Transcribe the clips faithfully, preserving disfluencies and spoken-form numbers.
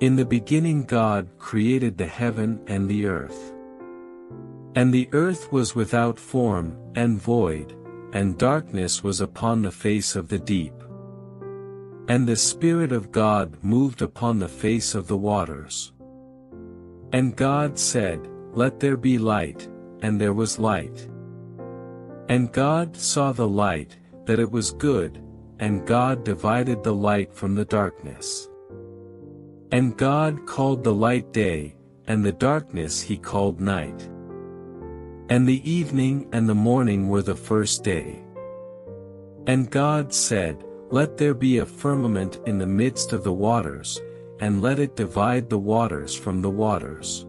In the beginning God created the heaven and the earth. And the earth was without form, and void, and darkness was upon the face of the deep. And the Spirit of God moved upon the face of the waters. And God said, Let there be light, and there was light. And God saw the light, that it was good, and God divided the light from the darkness. And God called the light day, and the darkness he called night. And the evening and the morning were the first day. And God said, Let there be a firmament in the midst of the waters, and let it divide the waters from the waters.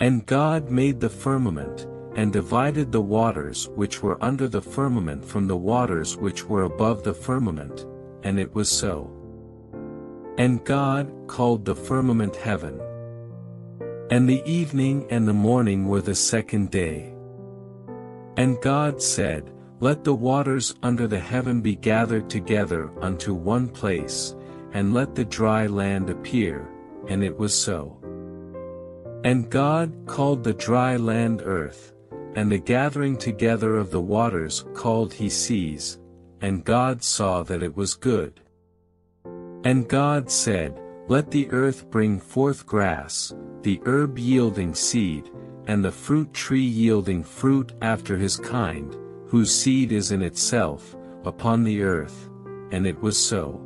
And God made the firmament, and divided the waters which were under the firmament from the waters which were above the firmament, and it was so. And God called the firmament heaven. And the evening and the morning were the second day. And God said, Let the waters under the heaven be gathered together unto one place, and let the dry land appear, and it was so. And God called the dry land earth, and the gathering together of the waters called he seas, and God saw that it was good. And God said, Let the earth bring forth grass, the herb yielding seed, and the fruit tree yielding fruit after his kind, whose seed is in itself, upon the earth, and it was so.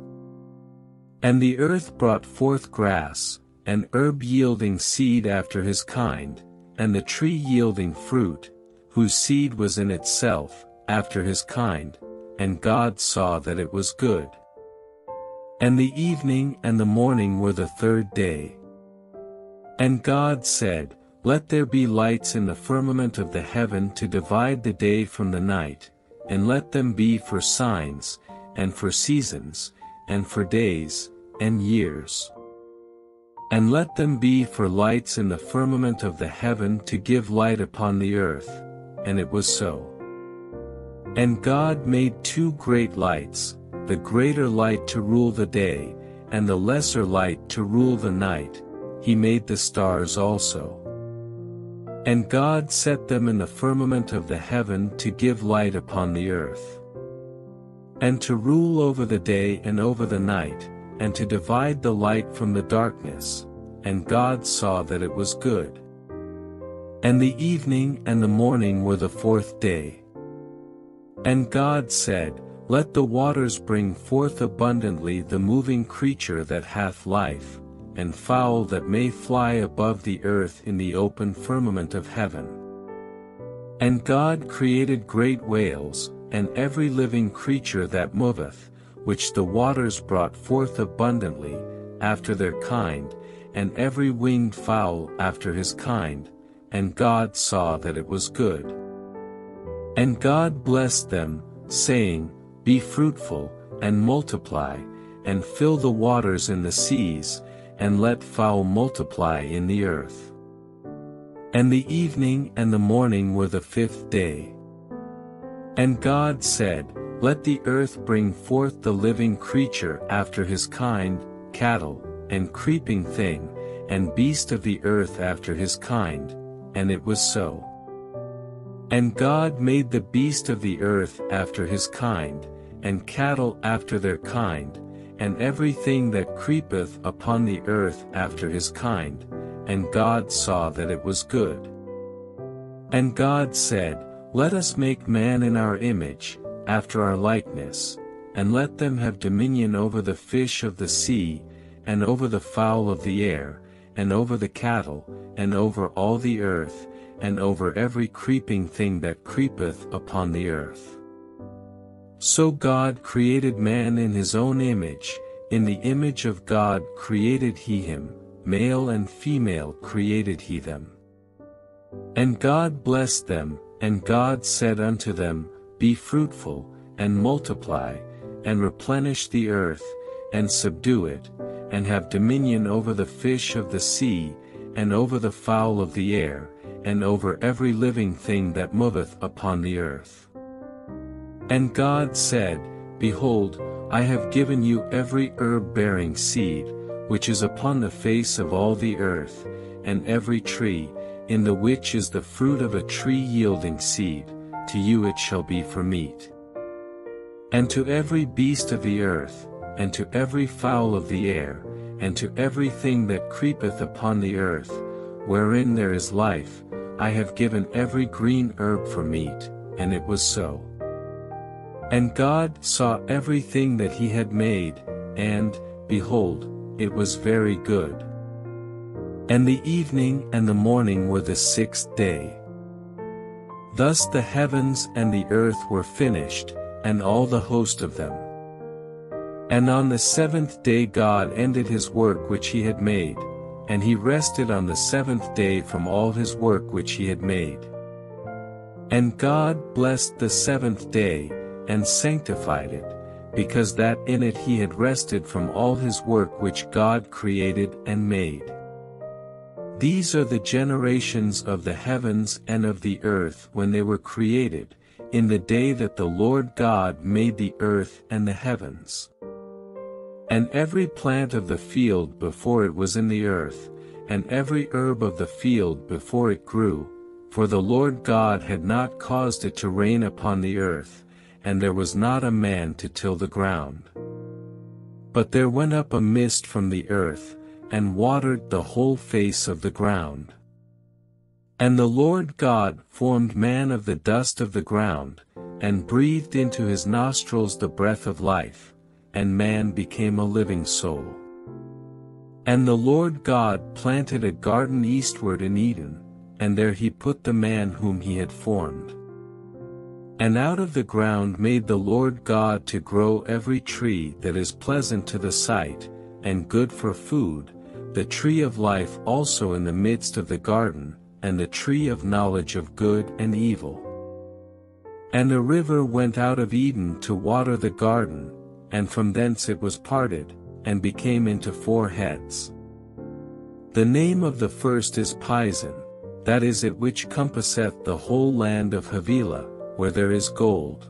And the earth brought forth grass, and herb yielding seed after his kind, and the tree yielding fruit, whose seed was in itself, after his kind, and God saw that it was good. And the evening and the morning were the third day. And God said, Let there be lights in the firmament of the heaven to divide the day from the night, and let them be for signs, and for seasons, and for days, and years. And let them be for lights in the firmament of the heaven to give light upon the earth, and it was so. And God made two great lights, the greater light to rule the day, and the lesser light to rule the night. He made the stars also. And God set them in the firmament of the heaven to give light upon the earth, and to rule over the day and over the night, and to divide the light from the darkness, and God saw that it was good. And the evening and the morning were the fourth day. And God said, Let the waters bring forth abundantly the moving creature that hath life, and fowl that may fly above the earth in the open firmament of heaven. And God created great whales, and every living creature that moveth, which the waters brought forth abundantly, after their kind, and every winged fowl after his kind, and God saw that it was good. And God blessed them, saying, Be fruitful, and multiply, and fill the waters in the seas, and let fowl multiply in the earth. And the evening and the morning were the fifth day. And God said, Let the earth bring forth the living creature after his kind, cattle, and creeping thing, and beast of the earth after his kind, and it was so. And God made the beast of the earth after his kind, and cattle after their kind, and everything that creepeth upon the earth after his kind, and God saw that it was good. And God said, Let us make man in our image, after our likeness, and let them have dominion over the fish of the sea, and over the fowl of the air, and over the cattle, and over all the earth, and over every creeping thing that creepeth upon the earth. So God created man in his own image, in the image of God created he him, male and female created he them. And God blessed them, and God said unto them, Be fruitful, and multiply, and replenish the earth, and subdue it, and have dominion over the fish of the sea, and over the fowl of the air, and over every living thing that moveth upon the earth. And God said, Behold, I have given you every herb bearing seed, which is upon the face of all the earth, and every tree, in the which is the fruit of a tree yielding seed, to you it shall be for meat. And to every beast of the earth, and to every fowl of the air, and to every thing that creepeth upon the earth, wherein there is life, I have given every green herb for meat, and it was so. And God saw everything that he had made, and, behold, it was very good. And the evening and the morning were the sixth day. Thus the heavens and the earth were finished, and all the host of them. And on the seventh day God ended his work which he had made, and he rested on the seventh day from all his work which he had made. And God blessed the seventh day, and sanctified it, because that in it he had rested from all his work which God created and made. These are the generations of the heavens and of the earth when they were created, in the day that the Lord God made the earth and the heavens. And every plant of the field before it was in the earth, and every herb of the field before it grew, for the Lord God had not caused it to rain upon the earth, and there was not a man to till the ground. But there went up a mist from the earth, and watered the whole face of the ground. And the Lord God formed man of the dust of the ground, and breathed into his nostrils the breath of life, and man became a living soul. And the Lord God planted a garden eastward in Eden, and there he put the man whom he had formed. And out of the ground made the Lord God to grow every tree that is pleasant to the sight, and good for food, the tree of life also in the midst of the garden, and the tree of knowledge of good and evil. And a river went out of Eden to water the garden, and from thence it was parted, and became into four heads. The name of the first is Pison, that is it which compasseth the whole land of Havilah, where there is gold.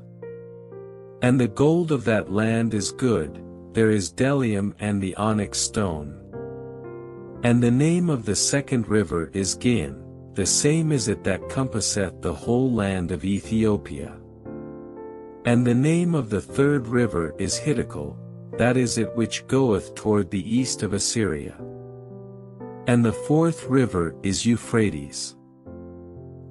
And the gold of that land is good, there is Delium and the onyx stone. And the name of the second river is Gihon, the same is it that compasseth the whole land of Ethiopia. And the name of the third river is Hiddekel, that is it which goeth toward the east of Assyria. And the fourth river is Euphrates.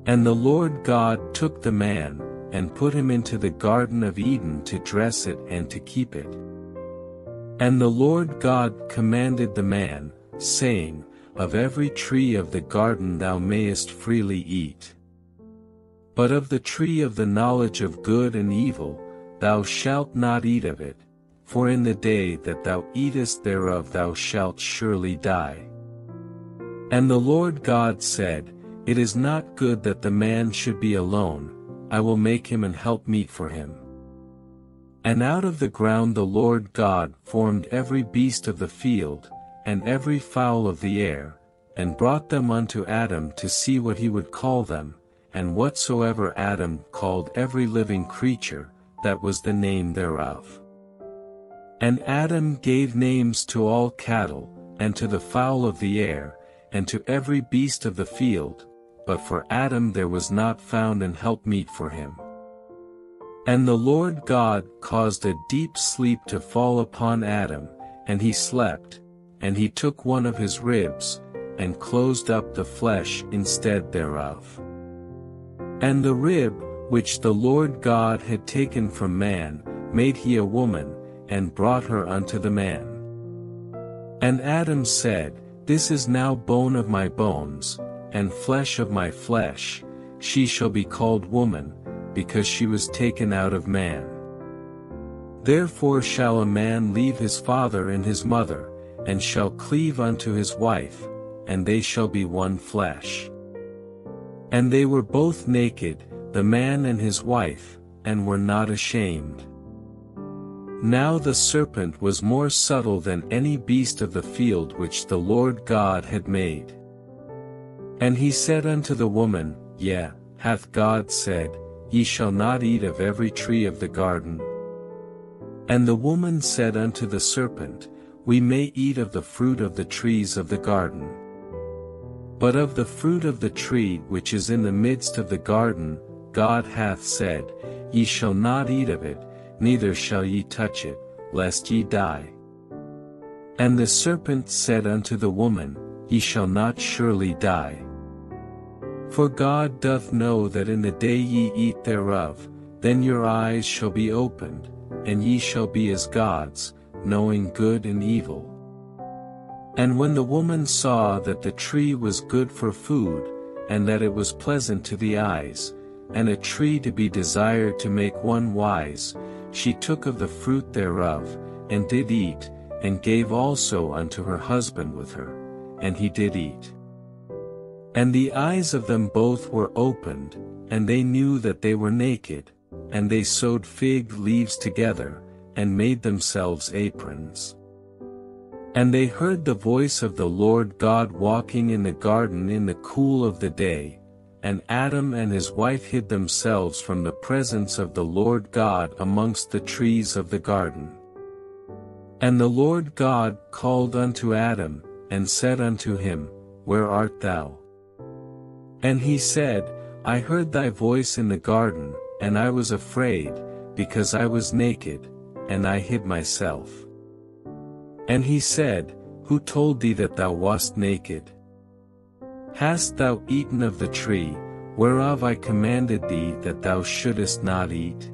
And the Lord God took the man, and put him into the garden of Eden to dress it and to keep it. And the Lord God commanded the man, saying, Of every tree of the garden thou mayest freely eat. But of the tree of the knowledge of good and evil, thou shalt not eat of it, for in the day that thou eatest thereof thou shalt surely die. And the Lord God said, It is not good that the man should be alone, I will make him an helpmeet for him. And out of the ground the Lord God formed every beast of the field, and every fowl of the air, and brought them unto Adam to see what he would call them, and whatsoever Adam called every living creature, that was the name thereof. And Adam gave names to all cattle, and to the fowl of the air, and to every beast of the field, but for Adam there was not found an helpmeet for him. And the Lord God caused a deep sleep to fall upon Adam, and he slept, and he took one of his ribs, and closed up the flesh instead thereof. And the rib, which the Lord God had taken from man, made he a woman, and brought her unto the man. And Adam said, This is now bone of my bones, and flesh of my flesh, she shall be called woman, because she was taken out of man. Therefore shall a man leave his father and his mother, and shall cleave unto his wife, and they shall be one flesh. And they were both naked, the man and his wife, and were not ashamed. Now the serpent was more subtle than any beast of the field which the Lord God had made. And he said unto the woman, Yea, hath God said, Ye shall not eat of every tree of the garden? And the woman said unto the serpent, we may eat of the fruit of the trees of the garden. But of the fruit of the tree which is in the midst of the garden, God hath said, Ye shall not eat of it, neither shall ye touch it, lest ye die. And the serpent said unto the woman, Ye shall not surely die. For God doth know that in the day ye eat thereof, then your eyes shall be opened, and ye shall be as gods, knowing good and evil. And when the woman saw that the tree was good for food, and that it was pleasant to the eyes, and a tree to be desired to make one wise, she took of the fruit thereof, and did eat, and gave also unto her husband with her, and he did eat. And the eyes of them both were opened, and they knew that they were naked, and they sewed fig leaves together, and made themselves aprons. And they heard the voice of the Lord God walking in the garden in the cool of the day, and Adam and his wife hid themselves from the presence of the Lord God amongst the trees of the garden. And the Lord God called unto Adam, and said unto him, Where art thou? And he said, I heard thy voice in the garden, and I was afraid, because I was naked, and I hid myself. And he said, Who told thee that thou wast naked? Hast thou eaten of the tree, whereof I commanded thee that thou shouldest not eat?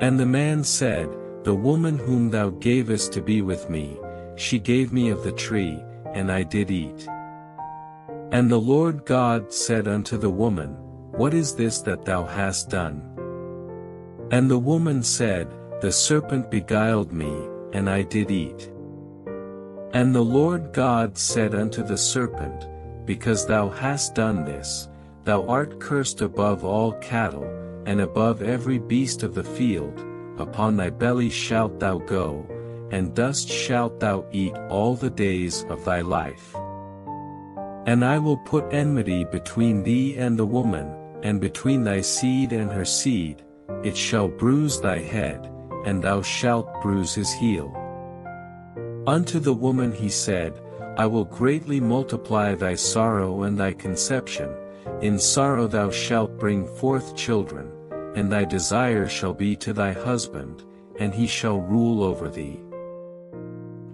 And the man said, The woman whom thou gavest to be with me, she gave me of the tree, and I did eat. And the Lord God said unto the woman, What is this that thou hast done? And the woman said, The serpent beguiled me, and I did eat. And the Lord God said unto the serpent, Because thou hast done this, thou art cursed above all cattle, and above every beast of the field, upon thy belly shalt thou go, and dust shalt thou eat all the days of thy life. And I will put enmity between thee and the woman, and between thy seed and her seed, it shall bruise thy head, and thou shalt bruise his heel. Unto the woman he said, I will greatly multiply thy sorrow and thy conception, in sorrow thou shalt bring forth children, and thy desire shall be to thy husband, and he shall rule over thee.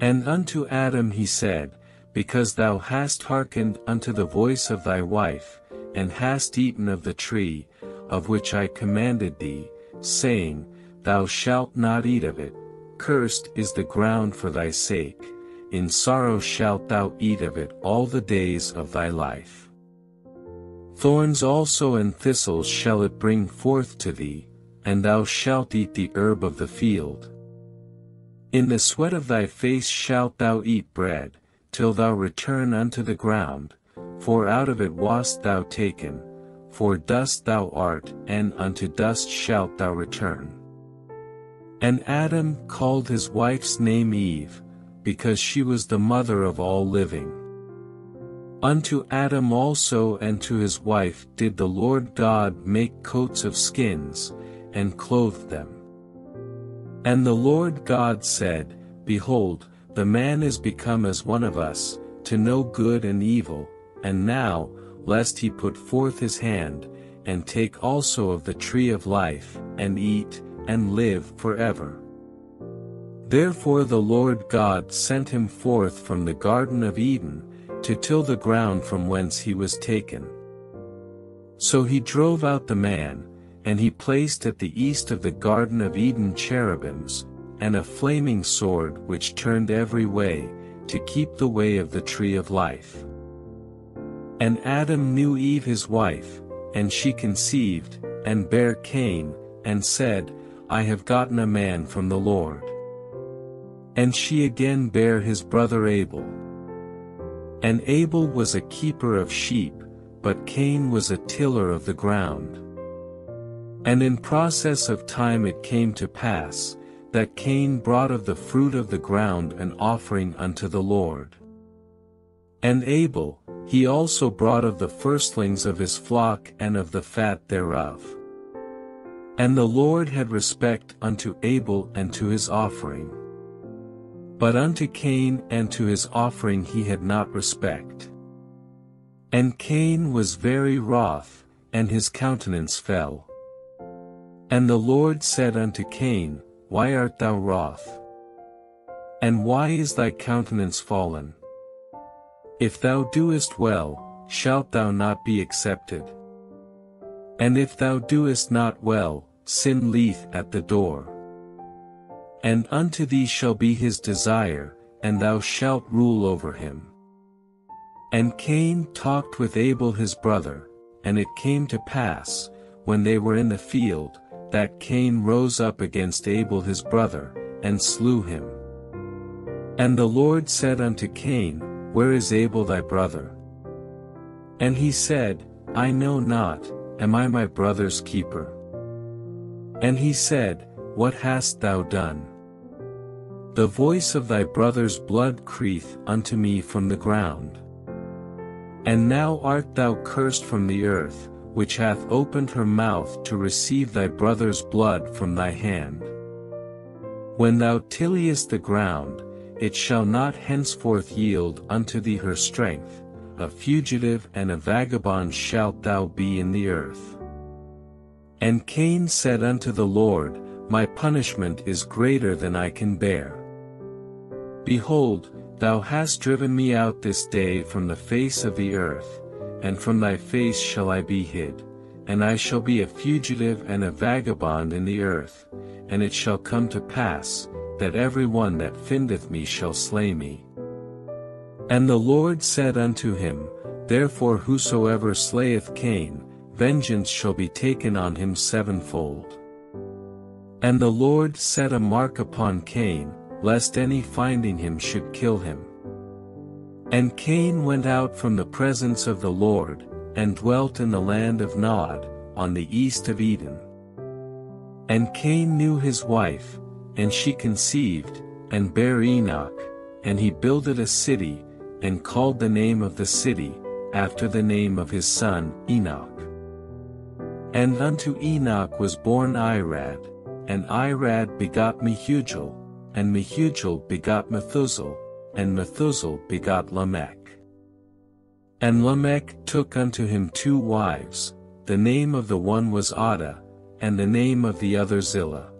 And unto Adam he said, Because thou hast hearkened unto the voice of thy wife, and hast eaten of the tree, of which I commanded thee, saying, Thou shalt not eat of it, cursed is the ground for thy sake. In sorrow shalt thou eat of it all the days of thy life. Thorns also and thistles shall it bring forth to thee, and thou shalt eat the herb of the field. In the sweat of thy face shalt thou eat bread, till thou return unto the ground, for out of it wast thou taken, for dust thou art, and unto dust shalt thou return. And Adam called his wife's name Eve, because she was the mother of all living. Unto Adam also and to his wife did the Lord God make coats of skins, and clothed them. And the Lord God said, Behold, the man is become as one of us, to know good and evil, and now, lest he put forth his hand, and take also of the tree of life, and eat, and live forever. Therefore the Lord God sent him forth from the Garden of Eden, to till the ground from whence he was taken. So he drove out the man, and he placed at the east of the Garden of Eden cherubims, and a flaming sword which turned every way, to keep the way of the tree of life. And Adam knew Eve his wife, and she conceived, and bare Cain, and said, I have gotten a man from the Lord. And she again bare his brother Abel. And Abel was a keeper of sheep, but Cain was a tiller of the ground. And in process of time it came to pass, that Cain brought of the fruit of the ground an offering unto the Lord. And Abel, he also brought of the firstlings of his flock and of the fat thereof. And the Lord had respect unto Abel and to his offering. But unto Cain and to his offering he had not respect. And Cain was very wroth, and his countenance fell. And the Lord said unto Cain, Why art thou wroth? And why is thy countenance fallen? If thou doest well, shalt thou not be accepted. And if thou doest not well, sin lieth at the door. And unto thee shall be his desire, and thou shalt rule over him. And Cain talked with Abel his brother, and it came to pass, when they were in the field, that Cain rose up against Abel his brother, and slew him. And the Lord said unto Cain, Where is Abel thy brother? And he said, I know not, am I my brother's keeper? And he said, What hast thou done? The voice of thy brother's blood crieth unto me from the ground. And now art thou cursed from the earth, which hath opened her mouth to receive thy brother's blood from thy hand. When thou tilliest the ground, it shall not henceforth yield unto thee her strength, a fugitive and a vagabond shalt thou be in the earth. And Cain said unto the Lord, My punishment is greater than I can bear. Behold, thou hast driven me out this day from the face of the earth, and from thy face shall I be hid, and I shall be a fugitive and a vagabond in the earth, and it shall come to pass, that every one that findeth me shall slay me. And the Lord said unto him, Therefore whosoever slayeth Cain, vengeance shall be taken on him sevenfold. And the Lord set a mark upon Cain, lest any finding him should kill him. And Cain went out from the presence of the Lord, and dwelt in the land of Nod, on the east of Eden. And Cain knew his wife, and she conceived, and bare Enoch, and he builded a city, and called the name of the city, after the name of his son Enoch. And unto Enoch was born Irad. And Irad begot Mehugel, and Mehugel begot Methuselah, and Methuselah begot Lamech. And Lamech took unto him two wives, the name of the one was Ada, and the name of the other Zillah.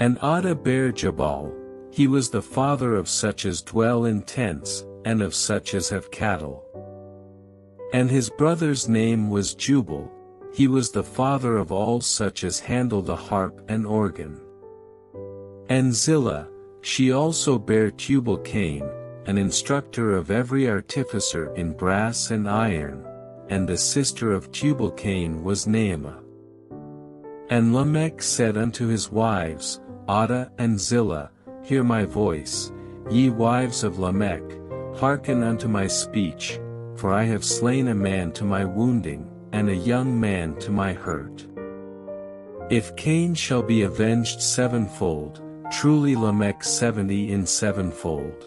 And Ada bare Jabal, he was the father of such as dwell in tents, and of such as have cattle. And his brother's name was Jubal. He was the father of all such as handle the harp and organ. And Zillah, she also bare Tubal-Cain, an instructor of every artificer in brass and iron, and the sister of Tubal-Cain was Naamah. And Lamech said unto his wives, Ada and Zillah, Hear my voice, ye wives of Lamech, hearken unto my speech, for I have slain a man to my wounding, and a young man to my hurt. If Cain shall be avenged sevenfold, truly Lamech seventy in sevenfold.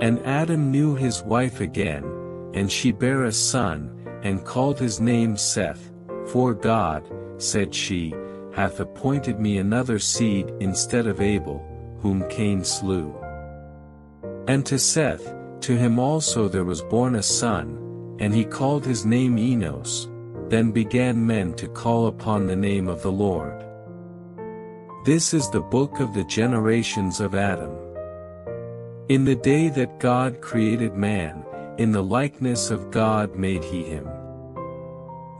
And Adam knew his wife again, and she bare a son, and called his name Seth, for God, said she, hath appointed me another seed instead of Abel, whom Cain slew. And to Seth, to him also there was born a son, and he called his name Enos. Then began men to call upon the name of the Lord. This is the book of the generations of Adam. In the day that God created man, in the likeness of God made he him.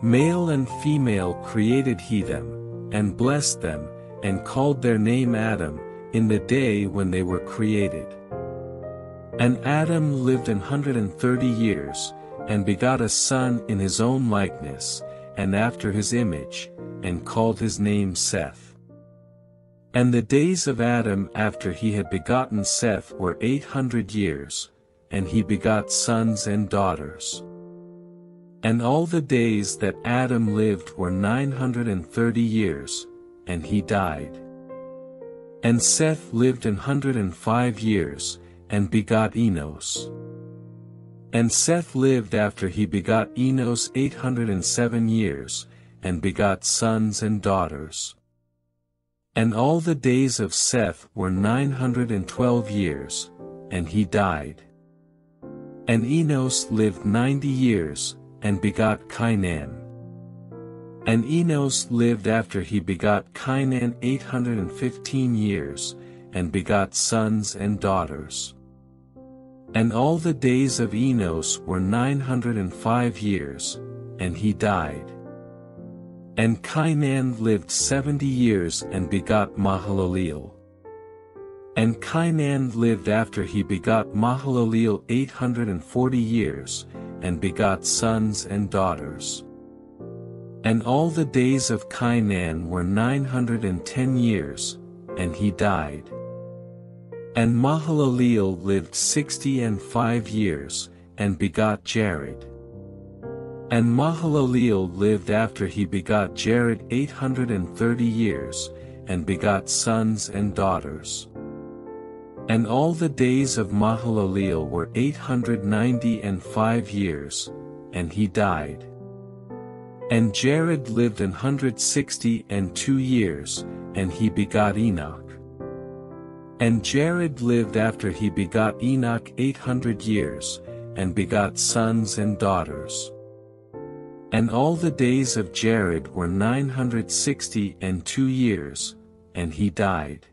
Male and female created he them, and blessed them, and called their name Adam, in the day when they were created. And Adam lived an hundred and thirty years, and begot a son in his own likeness, and after his image, and called his name Seth. And the days of Adam after he had begotten Seth were eight hundred years, and he begot sons and daughters. And all the days that Adam lived were nine hundred and thirty years, and he died. And Seth lived an hundred and five years, and begot Enos. And Seth lived after he begot Enos eight hundred and seven years, and begot sons and daughters. And all the days of Seth were nine hundred and twelve years, and he died. And Enos lived ninety years, and begot Cainan. And Enos lived after he begot Cainan eight hundred and fifteen years, and begot sons and daughters. And all the days of Enos were nine hundred and five years, and he died. And Cainan lived seventy years and begot Mahalaleel. And Cainan lived after he begot Mahalaleel eight hundred and forty years, and begot sons and daughters. And all the days of Cainan were nine hundred and ten years, and he died. And Mahalaleel lived sixty and five years, and begot Jared. And Mahalaleel lived after he begot Jared eight hundred and thirty years, and begot sons and daughters. And all the days of Mahalaleel were eight hundred ninety and five years, and he died. And Jared lived an hundred sixty and two years, and he begot Enoch. And Jared lived after he begot Enoch eight hundred years, and begot sons and daughters. And all the days of Jared were nine hundred sixty and two years, and he died.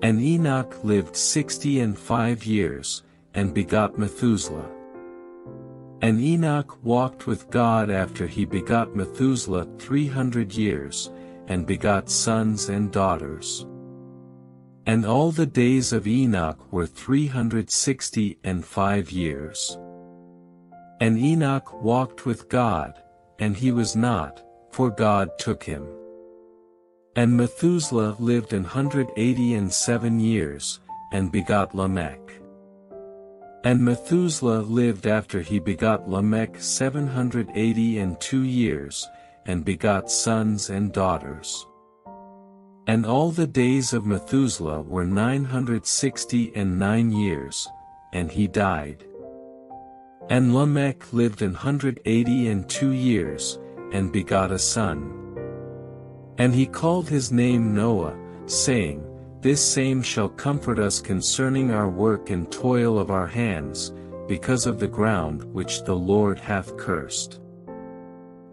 And Enoch lived sixty and five years, and begot Methuselah. And Enoch walked with God after he begot Methuselah three hundred years, and begot sons and daughters. And all the days of Enoch were three hundred sixty and five years. And Enoch walked with God, and he was not, for God took him. And Methuselah lived an hundred eighty and seven years, and begot Lamech. And Methuselah lived after he begot Lamech seven hundred eighty and two years, and begot sons and daughters. And all the days of Methuselah were nine hundred sixty and nine years, and he died. And Lamech lived an hundred eighty and two years, and begot a son. And he called his name Noah, saying, This same shall comfort us concerning our work and toil of our hands, because of the ground which the Lord hath cursed.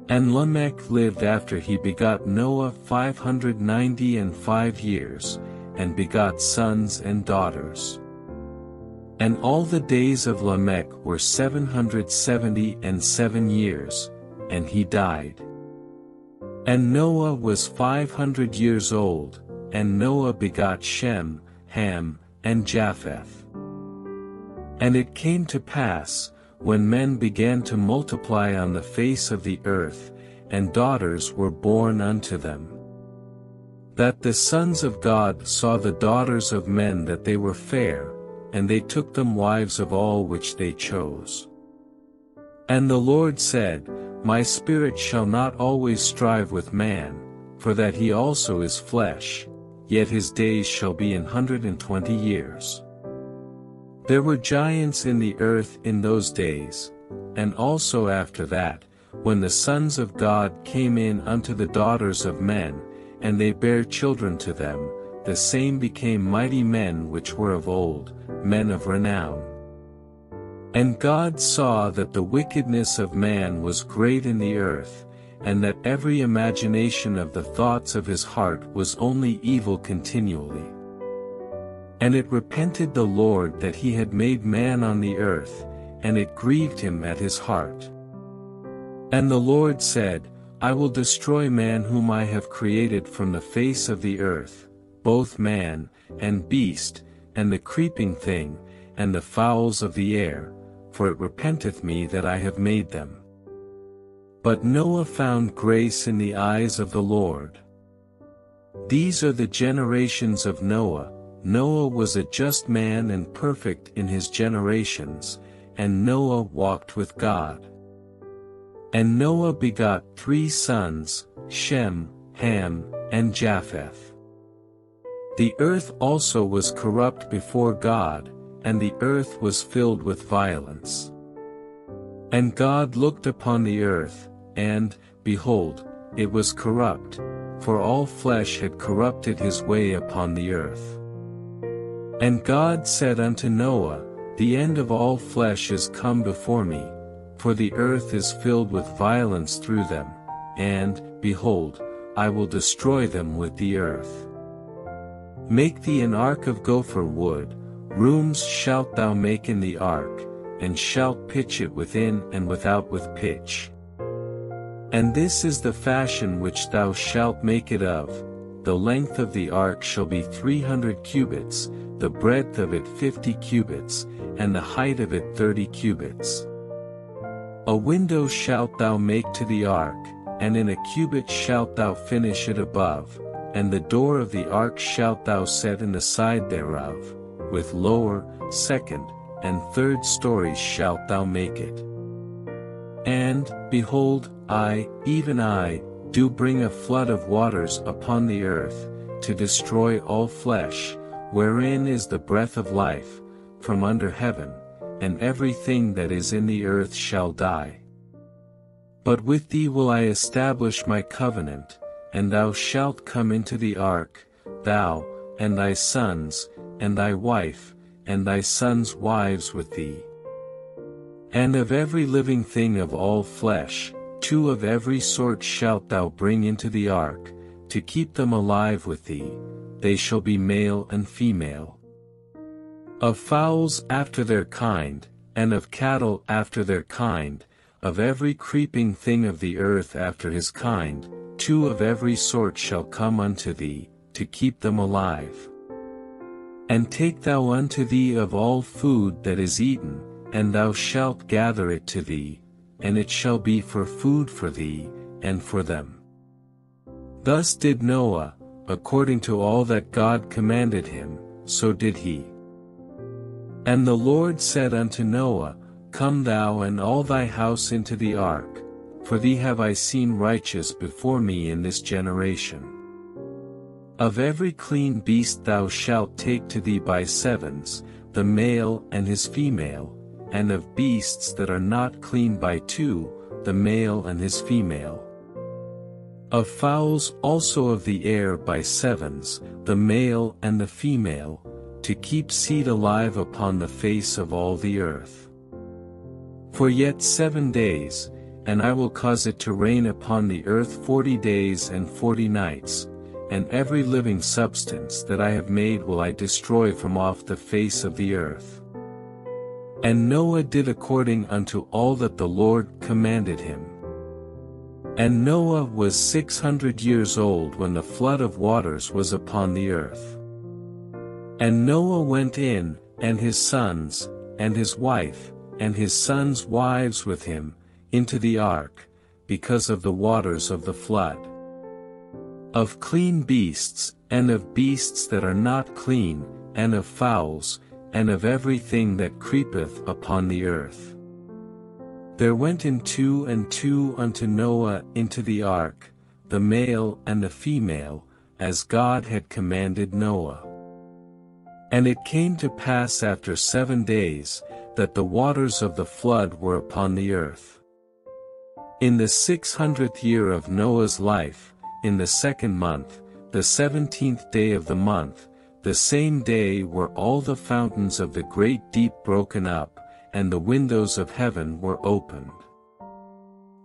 And Lamech lived after he begot Noah five hundred ninety and five years, and begot sons and daughters. And all the days of Lamech were seven hundred seventy and seven years, and he died. And Noah was five hundred years old, and Noah begot Shem, Ham, and Japheth. And it came to pass, when men began to multiply on the face of the earth, and daughters were born unto them, that the sons of God saw the daughters of men that they were fair, and they took them wives of all which they chose. And the Lord said, My spirit shall not always strive with man, for that he also is flesh, yet his days shall be an hundred and twenty years. There were giants in the earth in those days, and also after that, when the sons of God came in unto the daughters of men, and they bare children to them, the same became mighty men which were of old, men of renown. And God saw that the wickedness of man was great in the earth, and that every imagination of the thoughts of his heart was only evil continually. And it repented the Lord that he had made man on the earth, and it grieved him at his heart. And the Lord said, I will destroy man whom I have created from the face of the earth, both man and beast, and the creeping thing, and the fowls of the air, for it repenteth me that I have made them. But Noah found grace in the eyes of the Lord. These are the generations of Noah. Noah was a just man and perfect in his generations, and Noah walked with God. And Noah begot three sons, Shem, Ham, and Japheth. The earth also was corrupt before God, and the earth was filled with violence. And God looked upon the earth, and, behold, it was corrupt, for all flesh had corrupted his way upon the earth. And God said unto Noah, The end of all flesh is come before me, for the earth is filled with violence through them, and, behold, I will destroy them with the earth. Make thee an ark of gopher wood, rooms shalt thou make in the ark, and shalt pitch it within and without with pitch. And this is the fashion which thou shalt make it of, the length of the ark shall be three hundred cubits, the breadth of it fifty cubits, and the height of it thirty cubits. A window shalt thou make to the ark, and in a cubit shalt thou finish it above, and the door of the ark shalt thou set in the side thereof, with lower, second, and third stories shalt thou make it. And, behold, I, even I, do bring a flood of waters upon the earth, to destroy all flesh, wherein is the breath of life, from under heaven, and everything that is in the earth shall die. But with thee will I establish my covenant, and thou shalt come into the ark, thou, and thy sons, and thy wife, and thy sons' wives with thee. And of every living thing of all flesh, two of every sort shalt thou bring into the ark, to keep them alive with thee, they shall be male and female. Of fowls after their kind, and of cattle after their kind, of every creeping thing of the earth after his kind, two of every sort shall come unto thee, to keep them alive. And take thou unto thee of all food that is eaten, and thou shalt gather it to thee, and it shall be for food for thee, and for them. Thus did Noah, according to all that God commanded him, so did he. And the Lord said unto Noah, Come thou and all thy house into the ark, for thee have I seen righteous before me in this generation. Of every clean beast thou shalt take to thee by sevens, the male and his female, and of beasts that are not clean by two, the male and his female. Of fowls also of the air by sevens, the male and the female, to keep seed alive upon the face of all the earth. For yet seven days, and I will cause it to rain upon the earth forty days and forty nights, and every living substance that I have made will I destroy from off the face of the earth. And Noah did according unto all that the Lord commanded him. And Noah was six hundred years old when the flood of waters was upon the earth. And Noah went in, and his sons, and his wife, and his sons' wives with him, into the ark, because of the waters of the flood. Of clean beasts, and of beasts that are not clean, and of fowls, and of everything that creepeth upon the earth. There went in two and two unto Noah into the ark, the male and the female, as God had commanded Noah. And it came to pass after seven days, that the waters of the flood were upon the earth. In the six hundredth year of Noah's life, in the second month, the seventeenth day of the month, the same day were all the fountains of the great deep broken up, and the windows of heaven were opened.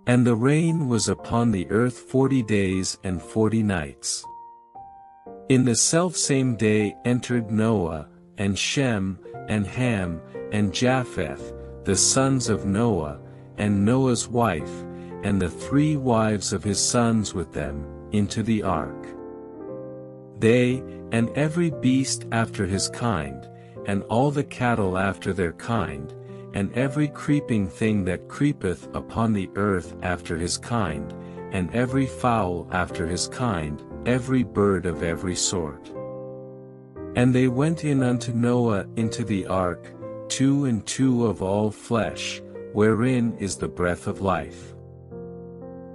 And the rain was upon the earth forty days and forty nights. In the selfsame day entered Noah, and Shem, and Ham, and Japheth, the sons of Noah, and Noah's wife, and the three wives of his sons with them, into the ark. They, and every beast after his kind, and all the cattle after their kind, and every creeping thing that creepeth upon the earth after his kind, and every fowl after his kind, every bird of every sort. And they went in unto Noah into the ark, two and two of all flesh, wherein is the breath of life.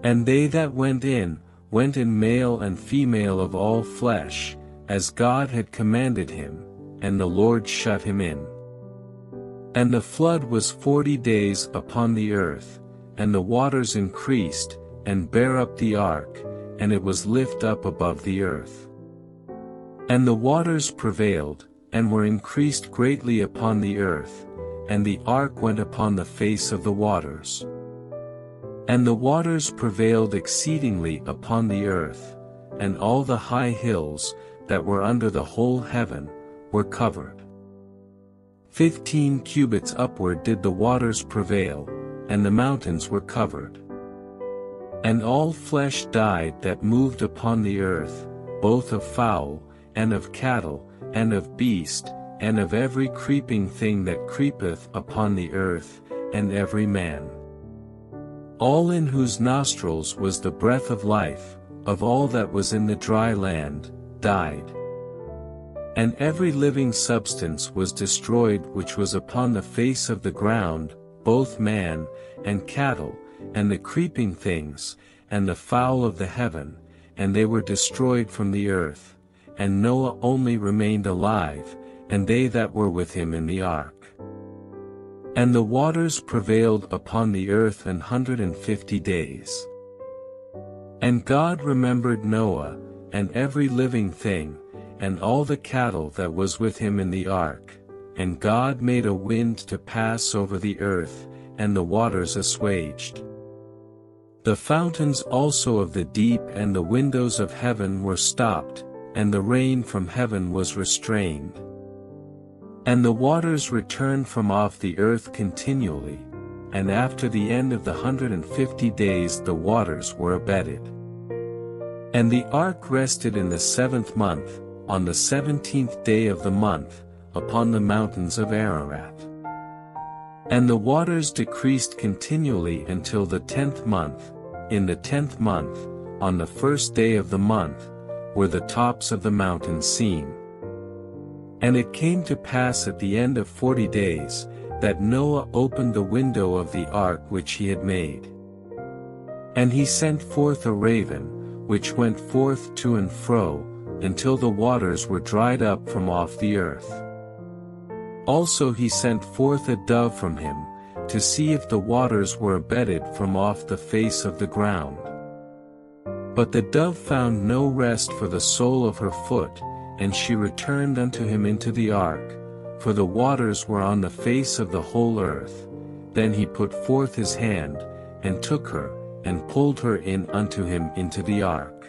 And they that went in, went in male and female of all flesh, as God had commanded him, and the Lord shut him in. And the flood was forty days upon the earth, and the waters increased, and bare up the ark, and it was lift up above the earth. And the waters prevailed, and were increased greatly upon the earth, and the ark went upon the face of the waters. And the waters prevailed exceedingly upon the earth, and all the high hills, that were under the whole heaven, were covered. Fifteen cubits upward did the waters prevail, and the mountains were covered. And all flesh died that moved upon the earth, both of fowl, and of cattle, and of beast, and of every creeping thing that creepeth upon the earth, and every man. All in whose nostrils was the breath of life, of all that was in the dry land, died. And every living substance was destroyed which was upon the face of the ground, both man, and cattle, and the creeping things, and the fowl of the heaven, and they were destroyed from the earth, and Noah only remained alive, and they that were with him in the ark. And the waters prevailed upon the earth an hundred and fifty days. And God remembered Noah, and every living thing, and all the cattle that was with him in the ark, and God made a wind to pass over the earth, and the waters assuaged. The fountains also of the deep and the windows of heaven were stopped, and the rain from heaven was restrained. And the waters returned from off the earth continually, and after the end of the hundred and fifty days the waters were abated. And the ark rested in the seventh month, on the seventeenth day of the month, upon the mountains of Ararat. And the waters decreased continually until the tenth month. In the tenth month, on the first day of the month, were the tops of the mountains seen. And it came to pass at the end of forty days, that Noah opened the window of the ark which he had made. And he sent forth a raven, which went forth to and fro, until the waters were dried up from off the earth. Also he sent forth a dove from him, to see if the waters were abated from off the face of the ground. But the dove found no rest for the sole of her foot, and she returned unto him into the ark, for the waters were on the face of the whole earth. Then he put forth his hand, and took her, and pulled her in unto him into the ark.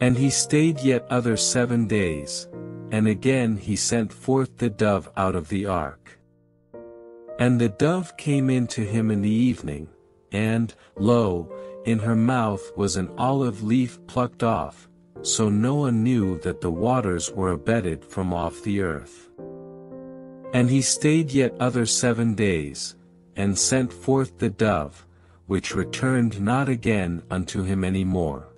And he stayed yet other seven days, and again he sent forth the dove out of the ark. And the dove came in to him in the evening, and, lo, in her mouth was an olive leaf plucked off, so Noah knew that the waters were abated from off the earth. And he stayed yet other seven days, and sent forth the dove, which returned not again unto him any more.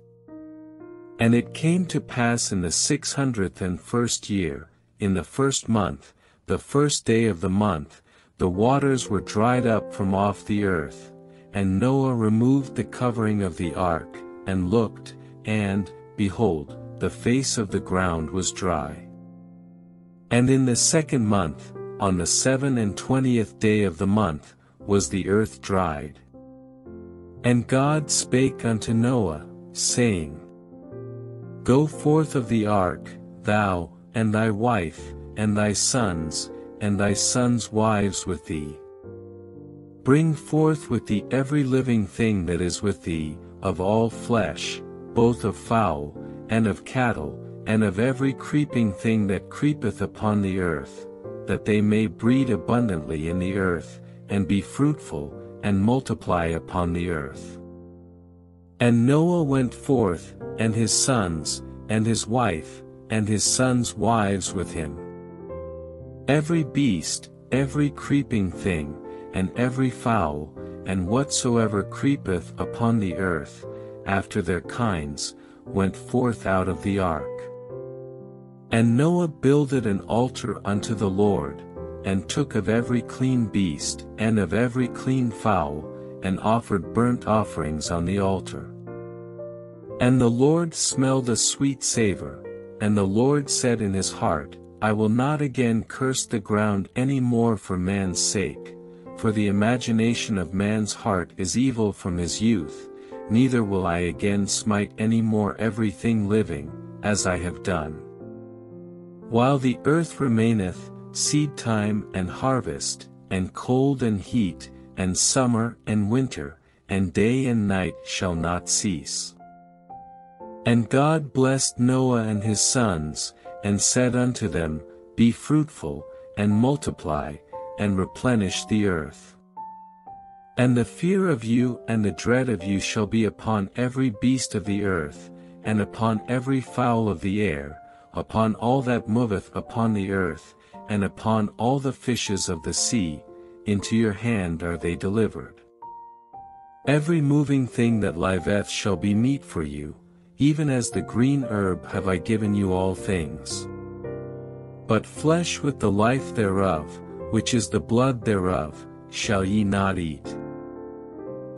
And it came to pass in the six hundredth and first year, in the first month, the first day of the month, the waters were dried up from off the earth, and Noah removed the covering of the ark, and looked, and, behold, the face of the ground was dry. And in the second month, on the seven and twentieth day of the month, was the earth dried. And God spake unto Noah, saying, Go forth of the ark, thou, and thy wife, and thy sons, and thy sons' wives with thee. Bring forth with thee every living thing that is with thee, of all flesh, both of fowl, and of cattle, and of every creeping thing that creepeth upon the earth, that they may breed abundantly in the earth, and be fruitful, and multiply upon the earth. And Noah went forth, and his sons, and his wife, and his sons' wives with him. Every beast, every creeping thing, and every fowl, and whatsoever creepeth upon the earth, after their kinds, went forth out of the ark. And Noah builded an altar unto the Lord, and took of every clean beast, and of every clean fowl, and offered burnt offerings on the altar. And the Lord smelled a sweet savour, and the Lord said in his heart, I will not again curse the ground any more for man's sake, for the imagination of man's heart is evil from his youth, neither will I again smite any more everything living, as I have done. While the earth remaineth, seed time and harvest, and cold and heat, and summer and winter, and day and night shall not cease. And God blessed Noah and his sons, and said unto them, Be fruitful, and multiply, and replenish the earth. And the fear of you and the dread of you shall be upon every beast of the earth, and upon every fowl of the air, upon all that moveth upon the earth, and upon all the fishes of the sea, into your hand are they delivered. Every moving thing that liveth shall be meat for you, even as the green herb have I given you all things. But flesh with the life thereof, which is the blood thereof, shall ye not eat.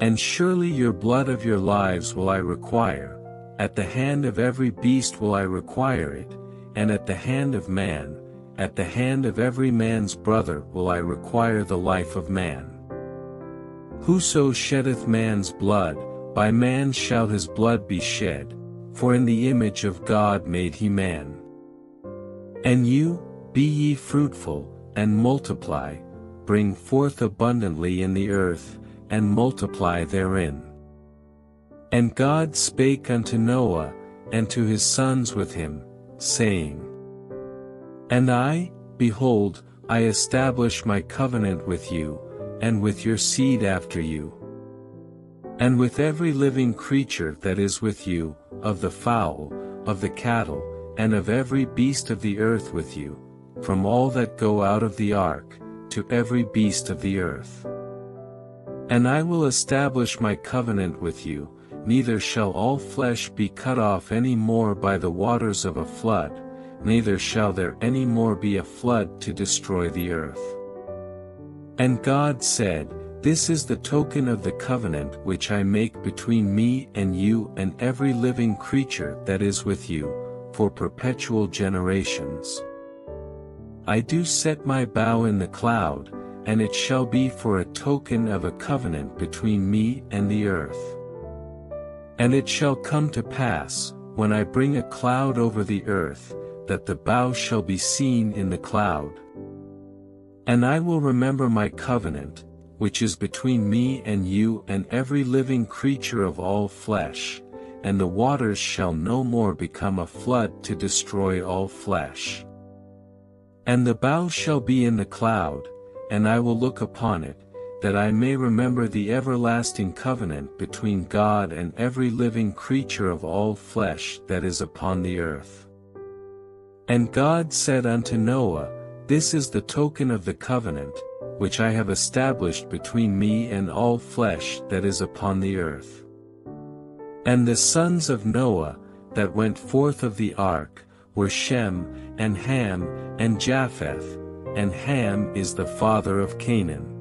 And surely your blood of your lives will I require, at the hand of every beast will I require it, and at the hand of man, at the hand of every man's brother will I require the life of man. Whoso sheddeth man's blood, by man shall his blood be shed, for in the image of God made he man. And you, be ye fruitful, and multiply, bring forth abundantly in the earth, and multiply therein. And God spake unto Noah, and to his sons with him, saying, And I, behold, I establish my covenant with you, and with your seed after you, and with every living creature that is with you, of the fowl, of the cattle, and of every beast of the earth with you, from all that go out of the ark, to every beast of the earth. And I will establish my covenant with you, neither shall all flesh be cut off any more by the waters of a flood, neither shall there any more be a flood to destroy the earth. And God said, This is the token of the covenant which I make between me and you and every living creature that is with you, for perpetual generations. I do set my bow in the cloud, and it shall be for a token of a covenant between me and the earth. And it shall come to pass, when I bring a cloud over the earth, that the bow shall be seen in the cloud. And I will remember my covenant, which is between me and you and every living creature of all flesh, and the waters shall no more become a flood to destroy all flesh. And the bow shall be in the cloud, and I will look upon it, that I may remember the everlasting covenant between God and every living creature of all flesh that is upon the earth. And God said unto Noah, This is the token of the covenant, which I have established between me and all flesh that is upon the earth. And the sons of Noah, that went forth of the ark, were Shem, and Ham, and Japheth, and Ham is the father of Canaan.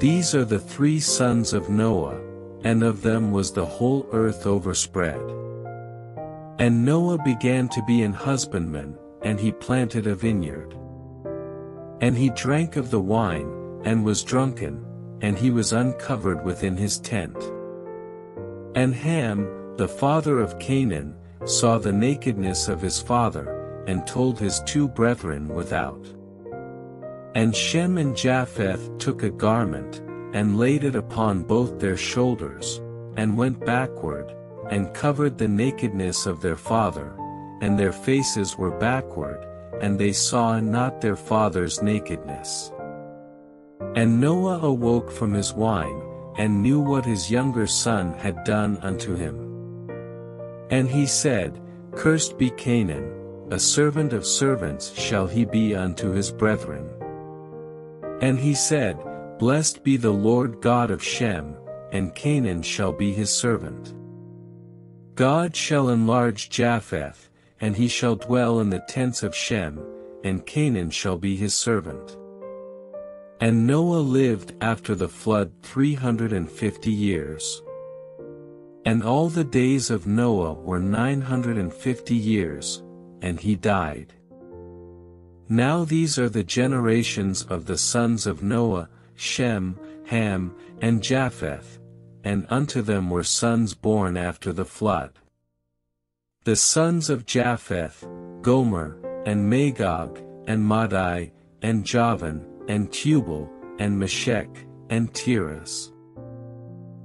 These are the three sons of Noah, and of them was the whole earth overspread. And Noah began to be an husbandman, and he planted a vineyard. And he drank of the wine, and was drunken, and he was uncovered within his tent. And Ham, the father of Canaan, saw the nakedness of his father, and told his two brethren without. And Shem and Japheth took a garment, and laid it upon both their shoulders, and went backward, and covered the nakedness of their father, and their faces were backward, and they saw not their father's nakedness. And Noah awoke from his wine, and knew what his younger son had done unto him. And he said, Cursed be Canaan, a servant of servants shall he be unto his brethren. And he said, Blessed be the Lord God of Shem, and Canaan shall be his servant. God shall enlarge Japheth, and he shall dwell in the tents of Shem, and Canaan shall be his servant. And Noah lived after the flood three hundred and fifty years. And all the days of Noah were nine hundred and fifty years, and he died. Now these are the generations of the sons of Noah, Shem, Ham, and Japheth, and unto them were sons born after the flood. The sons of Japheth, Gomer, and Magog, and Madai, and Javan, and Tubal, and Meshech, and Tiras.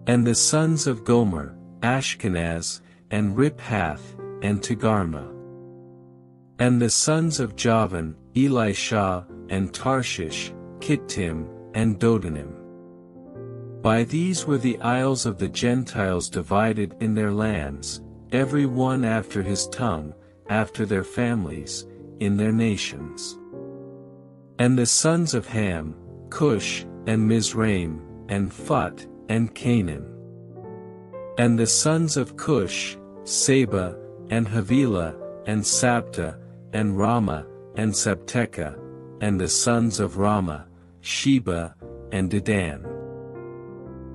And the sons of Gomer, Ashkenaz, and Riphath, and Togarmah. And the sons of Javan, Elisha, and Tarshish, Kittim, and Dodanim. By these were the isles of the Gentiles divided in their lands, every one after his tongue, after their families, in their nations. And the sons of Ham, Cush, and Mizraim, and Phut, and Canaan. And the sons of Cush, Saba, and Havilah, and Sabta, and Rama, and Sabteca, and the sons of Rama, Sheba, and Dedan.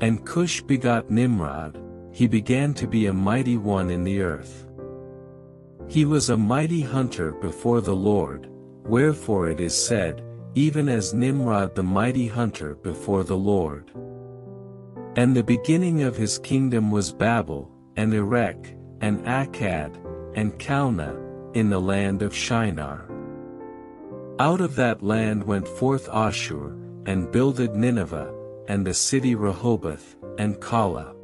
And Cush begot Nimrod, he began to be a mighty one in the earth. He was a mighty hunter before the Lord, wherefore it is said, even as Nimrod the mighty hunter before the Lord. And the beginning of his kingdom was Babel, and Erech, and Akkad, and Calneh, in the land of Shinar. Out of that land went forth Ashur, and builded Nineveh, and the city Rehoboth, and Calah.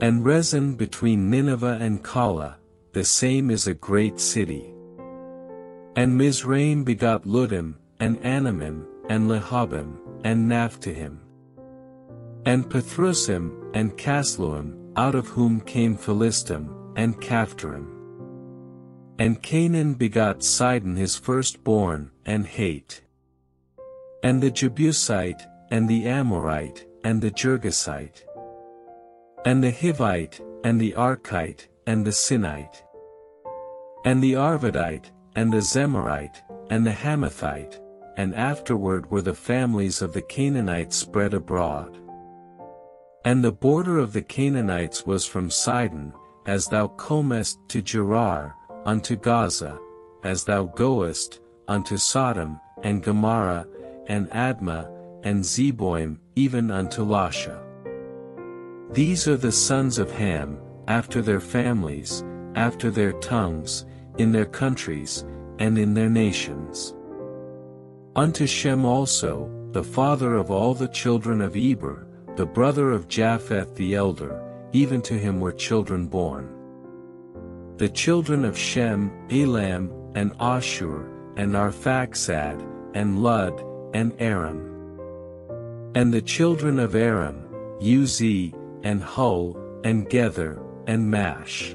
And Rezin between Nineveh and Calah, the same is a great city. And Mizraim begot Ludim, and Anamim, and Lehabim, and Naphtahim. And Pathrusim, and Casluim, out of whom came Philistim, and Caphtorim. And Canaan begot Sidon his firstborn, and Hate. And the Jebusite, and the Amorite, and the Girgasite. And the Hivite, and the Arkite, and the Sinite. And the Arvadite, and the Zemarite, and the Hamathite, and afterward were the families of the Canaanites spread abroad. And the border of the Canaanites was from Sidon, as thou comest to Gerar, unto Gaza, as thou goest, unto Sodom, and Gomorrah, and Admah, and Zeboim, even unto Lasha. These are the sons of Ham, after their families, after their tongues, in their countries, and in their nations. Unto Shem also, the father of all the children of Eber, the brother of Japheth the elder, even to him were children born. The children of Shem, Elam, and Ashur, and Arphaxad, and Lud, and Aram. And the children of Aram, Uz, and Hul, and Gether, and Mash.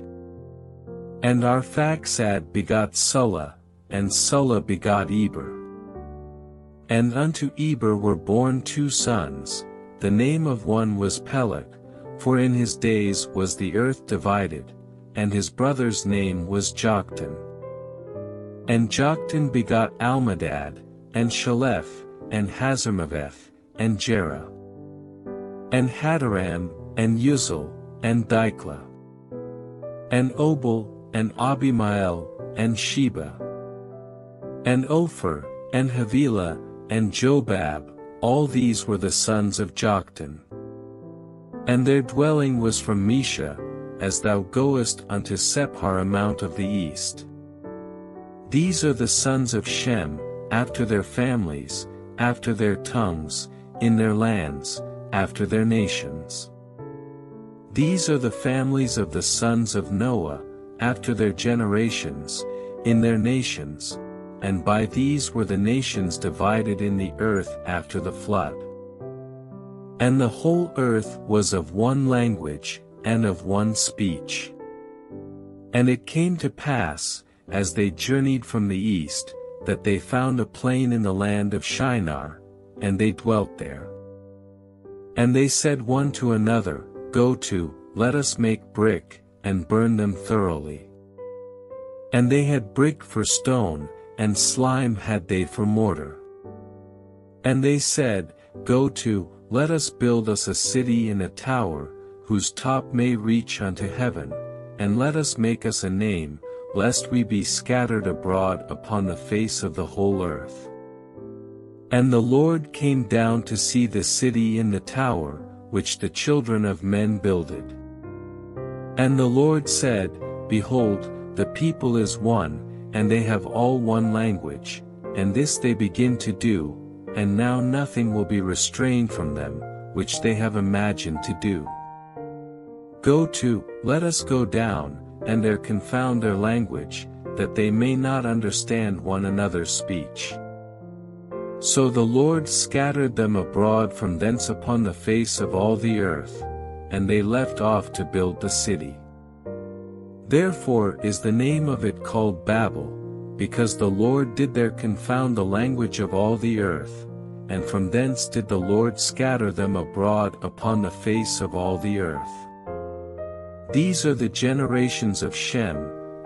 And Arphaxad begot Sulla, and Sulla begot Eber. And unto Eber were born two sons, the name of one was Peleg, for in his days was the earth divided, and his brother's name was Joktan. And Joktan begot Almodad, and Sheleph, and Hazarmaveth, and Jerah. And Hadaram, and Uzal, and Dikla. And Obal, and Abimael, and Sheba. And Ophir, and Havilah, and Jobab, all these were the sons of Joktan. And their dwelling was from Mesha, as thou goest unto Sephar a mount of the east. These are the sons of Shem, after their families, after their tongues, in their lands, after their nations. These are the families of the sons of Noah, after their generations, in their nations, and by these were the nations divided in the earth after the flood. And the whole earth was of one language, and of one speech. And it came to pass, as they journeyed from the east, that they found a plain in the land of Shinar, and they dwelt there. And they said one to another, Go to, let us make brick, and burn them thoroughly. And they had brick for stone, and slime had they for mortar. And they said, Go to, let us build us a city and a tower, whose top may reach unto heaven, and let us make us a name, lest we be scattered abroad upon the face of the whole earth. And the Lord came down to see the city and the tower, which the children of men builded. And the Lord said, Behold, the people is one, and they have all one language, and this they begin to do, and now nothing will be restrained from them, which they have imagined to do. Go to, let us go down, and there confound their language, that they may not understand one another's speech. So the Lord scattered them abroad from thence upon the face of all the earth, and they left off to build the city. Therefore is the name of it called Babel, because the Lord did there confound the language of all the earth, and from thence did the Lord scatter them abroad upon the face of all the earth. These are the generations of Shem.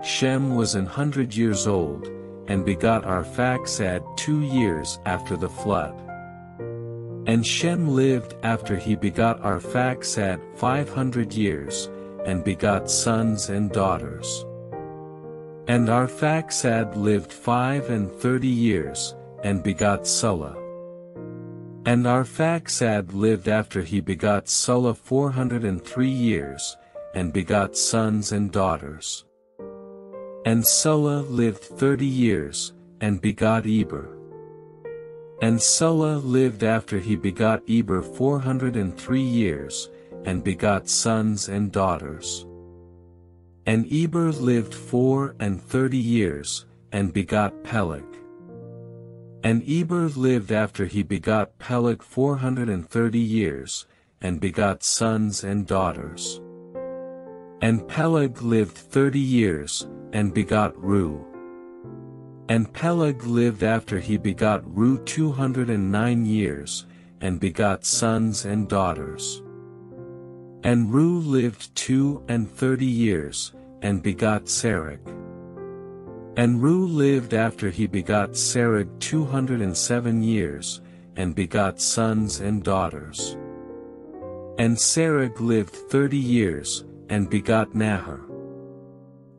Shem was an hundred years old, and begot Arphaxad two years after the flood. And Shem lived after he begot Arphaxad five hundred years, and begot sons and daughters. And Arphaxad lived five and thirty years, and begot Sulla. And Arphaxad lived after he begot Sulla four hundred and three years, and begot sons and daughters. And Sulla lived thirty years, and begot Eber. And Sulla lived after he begot Eber four hundred and three years, and begot sons and daughters. And Eber lived four and thirty years, and begot Peleg. And Eber lived after he begot Peleg four hundred and thirty years, and begot sons and daughters. And Peleg lived thirty years, and begot Reu. And Peleg lived after he begot Reu two hundred and nine years, and begot sons and daughters. And Reu lived two and thirty years, and begot Serug. And Reu lived after he begot Serug two hundred and seven years, and begot sons and daughters. And Serug lived thirty years, and begot Nahor.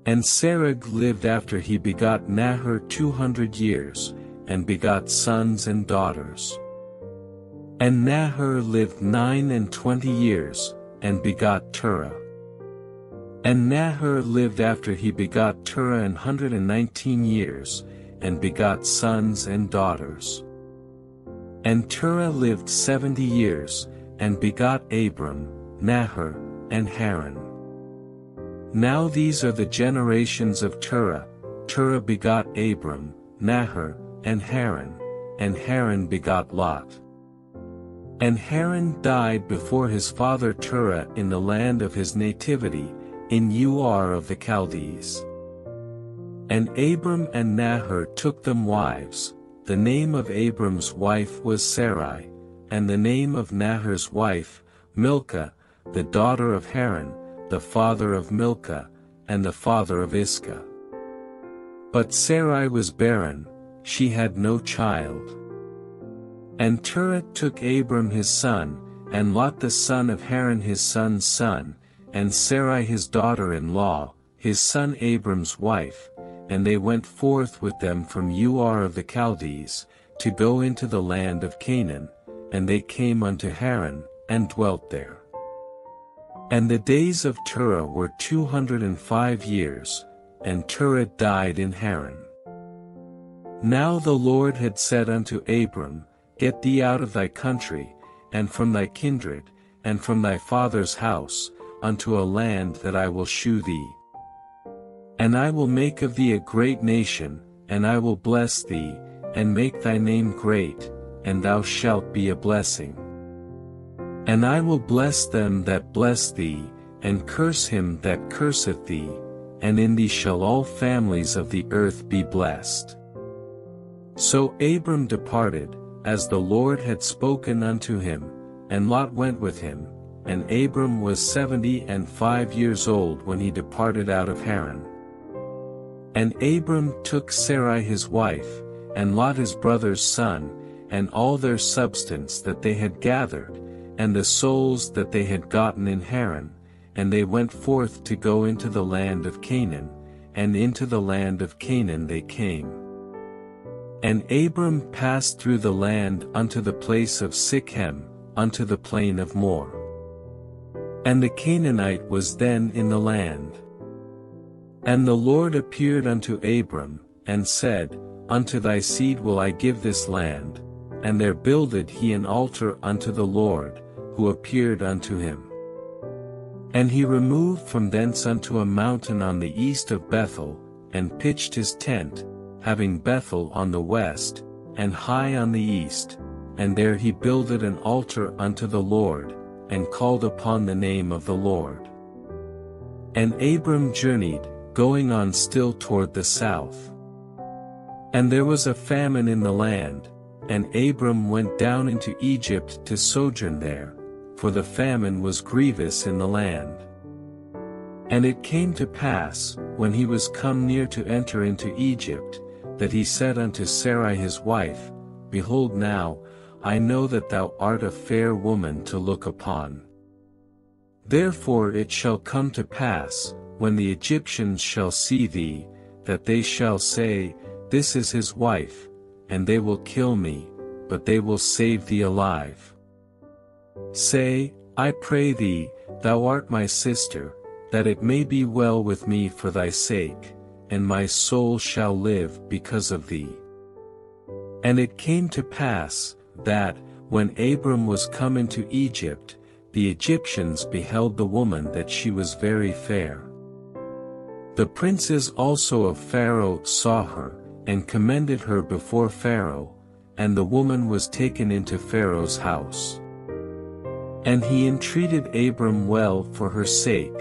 And Serug lived after he begot Nahor two hundred years, and begot sons and daughters. And Nahor lived nine and twenty years, and begot Terah. And Nahor lived after he begot Terah an hundred and nineteen years, and begot sons and daughters. And Terah lived seventy years, and begot Abram, Nahor, and Haran. Now these are the generations of Terah. Terah begot Abram, Nahor, and Haran, and Haran begot Lot. And Haran died before his father Terah in the land of his nativity, in Ur of the Chaldees. And Abram and Nahor took them wives. The name of Abram's wife was Sarai, and the name of Nahor's wife, Milcah, the daughter of Haran, the father of Milcah, and the father of Iscah. But Sarai was barren, she had no child. And Terah took Abram his son, and Lot the son of Haran his son's son, and Sarai his daughter-in-law, his son Abram's wife, and they went forth with them from Ur of the Chaldees, to go into the land of Canaan, and they came unto Haran, and dwelt there. And the days of Terah were two hundred and five years, and Terah died in Haran. Now the Lord had said unto Abram, Get thee out of thy country, and from thy kindred, and from thy father's house, unto a land that I will shew thee. And I will make of thee a great nation, and I will bless thee, and make thy name great, and thou shalt be a blessing. And I will bless them that bless thee, and curse him that curseth thee, and in thee shall all families of the earth be blessed. So Abram departed, as the Lord had spoken unto him, and Lot went with him, and Abram was seventy and five years old when he departed out of Haran. And Abram took Sarai his wife, and Lot his brother's son, and all their substance that they had gathered, and the souls that they had gotten in Haran, and they went forth to go into the land of Canaan, and into the land of Canaan they came. And Abram passed through the land unto the place of Sichem, unto the plain of More. And the Canaanite was then in the land. And the Lord appeared unto Abram, and said, Unto thy seed will I give this land. And there builded he an altar unto the Lord, who appeared unto him. And he removed from thence unto a mountain on the east of Bethel, and pitched his tent, having Bethel on the west, and Hai on the east, and there he builded an altar unto the Lord, and called upon the name of the Lord. And Abram journeyed, going on still toward the south. And there was a famine in the land, and Abram went down into Egypt to sojourn there, for the famine was grievous in the land. And it came to pass, when he was come near to enter into Egypt, that he said unto Sarai his wife, Behold now, I know that thou art a fair woman to look upon. Therefore it shall come to pass, when the Egyptians shall see thee, that they shall say, This is his wife, and they will kill me, but they will save thee alive. Say, I pray thee, thou art my sister, that it may be well with me for thy sake, and my soul shall live because of thee. And it came to pass, that, when Abram was come into Egypt, the Egyptians beheld the woman that she was very fair. The princes also of Pharaoh saw her, and commended her before Pharaoh, and the woman was taken into Pharaoh's house. And he entreated Abram well for her sake,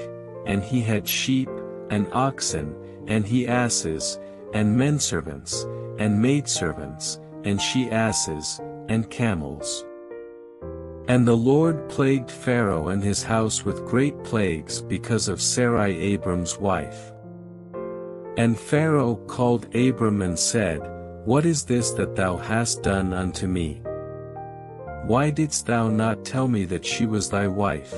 and he had sheep, and oxen, and he asses, and menservants, and maidservants, and she asses, and camels. And the Lord plagued Pharaoh and his house with great plagues because of Sarai Abram's wife. And Pharaoh called Abram and said, What is this that thou hast done unto me? Why didst thou not tell me that she was thy wife?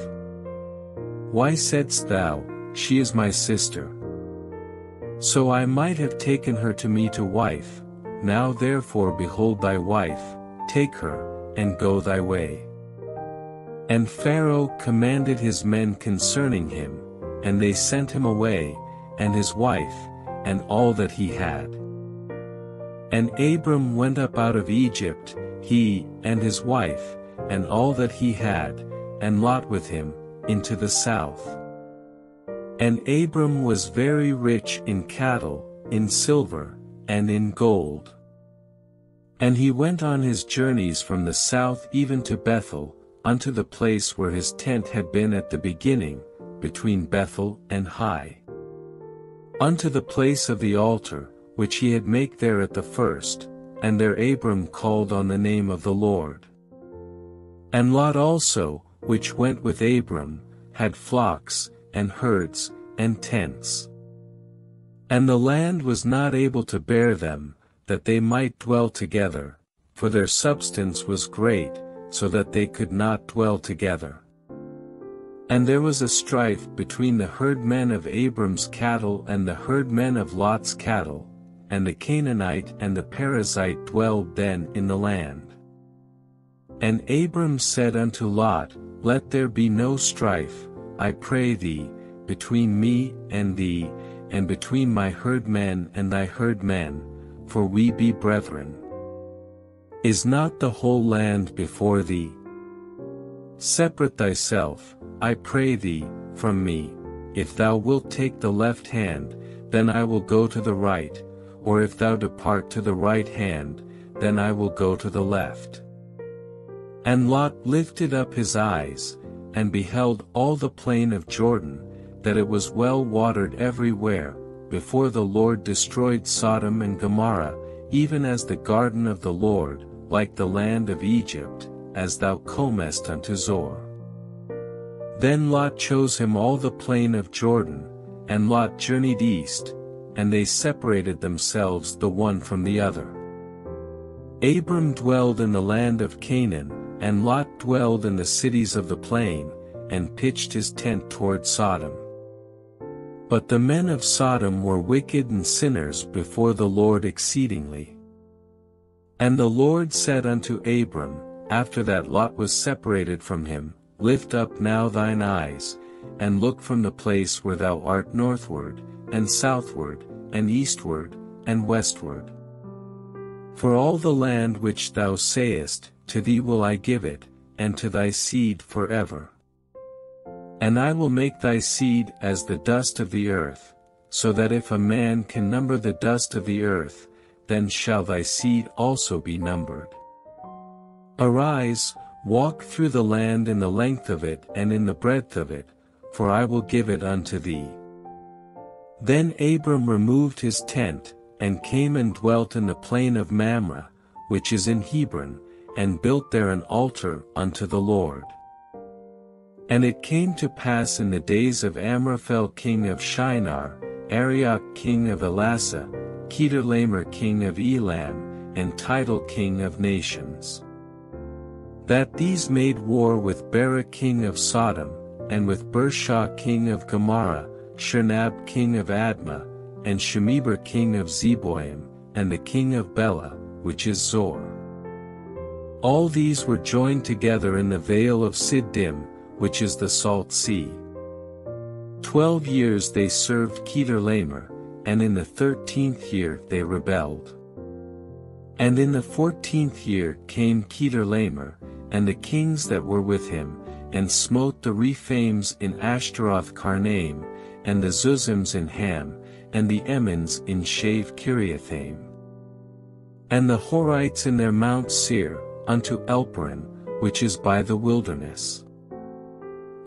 Why saidst thou, She is my sister? So I might have taken her to me to wife. Now therefore behold thy wife, take her, and go thy way. And Pharaoh commanded his men concerning him, and they sent him away, and his wife, and all that he had. And Abram went up out of Egypt, he, and his wife, and all that he had, and Lot with him, into the south. And Abram was very rich in cattle, in silver, and in gold. And he went on his journeys from the south even to Bethel, unto the place where his tent had been at the beginning, between Bethel and Hai. Unto the place of the altar, which he had made there at the first, and there Abram called on the name of the Lord. And Lot also, which went with Abram, had flocks, and herds, and tents. And the land was not able to bear them, that they might dwell together, for their substance was great, so that they could not dwell together. And there was a strife between the herdmen of Abram's cattle and the herdmen of Lot's cattle, and the Canaanite and the Perizzite dwelled then in the land. And Abram said unto Lot, Let there be no strife, I pray thee, between me and thee, and between my herdmen and thy herdmen, for we be brethren. Is not the whole land before thee? Separate thyself, I pray thee, from me. If thou wilt take the left hand, then I will go to the right, or if thou depart to the right hand, then I will go to the left. And Lot lifted up his eyes, and beheld all the plain of Jordan, that it was well watered everywhere, before the Lord destroyed Sodom and Gomorrah, even as the garden of the Lord, like the land of Egypt, as thou comest unto Zoar. Then Lot chose him all the plain of Jordan, and Lot journeyed east, and they separated themselves the one from the other. Abram dwelled in the land of Canaan, and Lot dwelled in the cities of the plain, and pitched his tent toward Sodom. But the men of Sodom were wicked and sinners before the Lord exceedingly. And the Lord said unto Abram, after that Lot was separated from him, Lift up now thine eyes, and look from the place where thou art northward, and southward, and eastward, and westward. For all the land which thou sayest, to thee will I give it, and to thy seed forever. And I will make thy seed as the dust of the earth, so that if a man can number the dust of the earth, then shall thy seed also be numbered. Arise, walk through the land in the length of it and in the breadth of it, for I will give it unto thee. Then Abram removed his tent, and came and dwelt in the plain of Mamre, which is in Hebron, and built there an altar unto the Lord. And it came to pass in the days of Amraphel king of Shinar, Arioch king of Elasa, Chedorlaomer king of Elam, and Tidal king of nations, that these made war with Barak king of Sodom, and with Bershah king of Gomorrah, Shernab king of Admah, and Shemeber king of Zeboim, and the king of Bela, which is Zoar. All these were joined together in the vale of Siddim, which is the salt sea. Twelve years they served Chedorlaomer, and in the thirteenth year they rebelled. And in the fourteenth year came Chedorlaomer, and the kings that were with him, and smote the Rephaims in Ashtaroth-Karnaim, and the Zuzims in Ham, and the Emmons in Shave-Kiriathaim, and the Horites in their Mount Seir, unto Elparan, which is by the wilderness.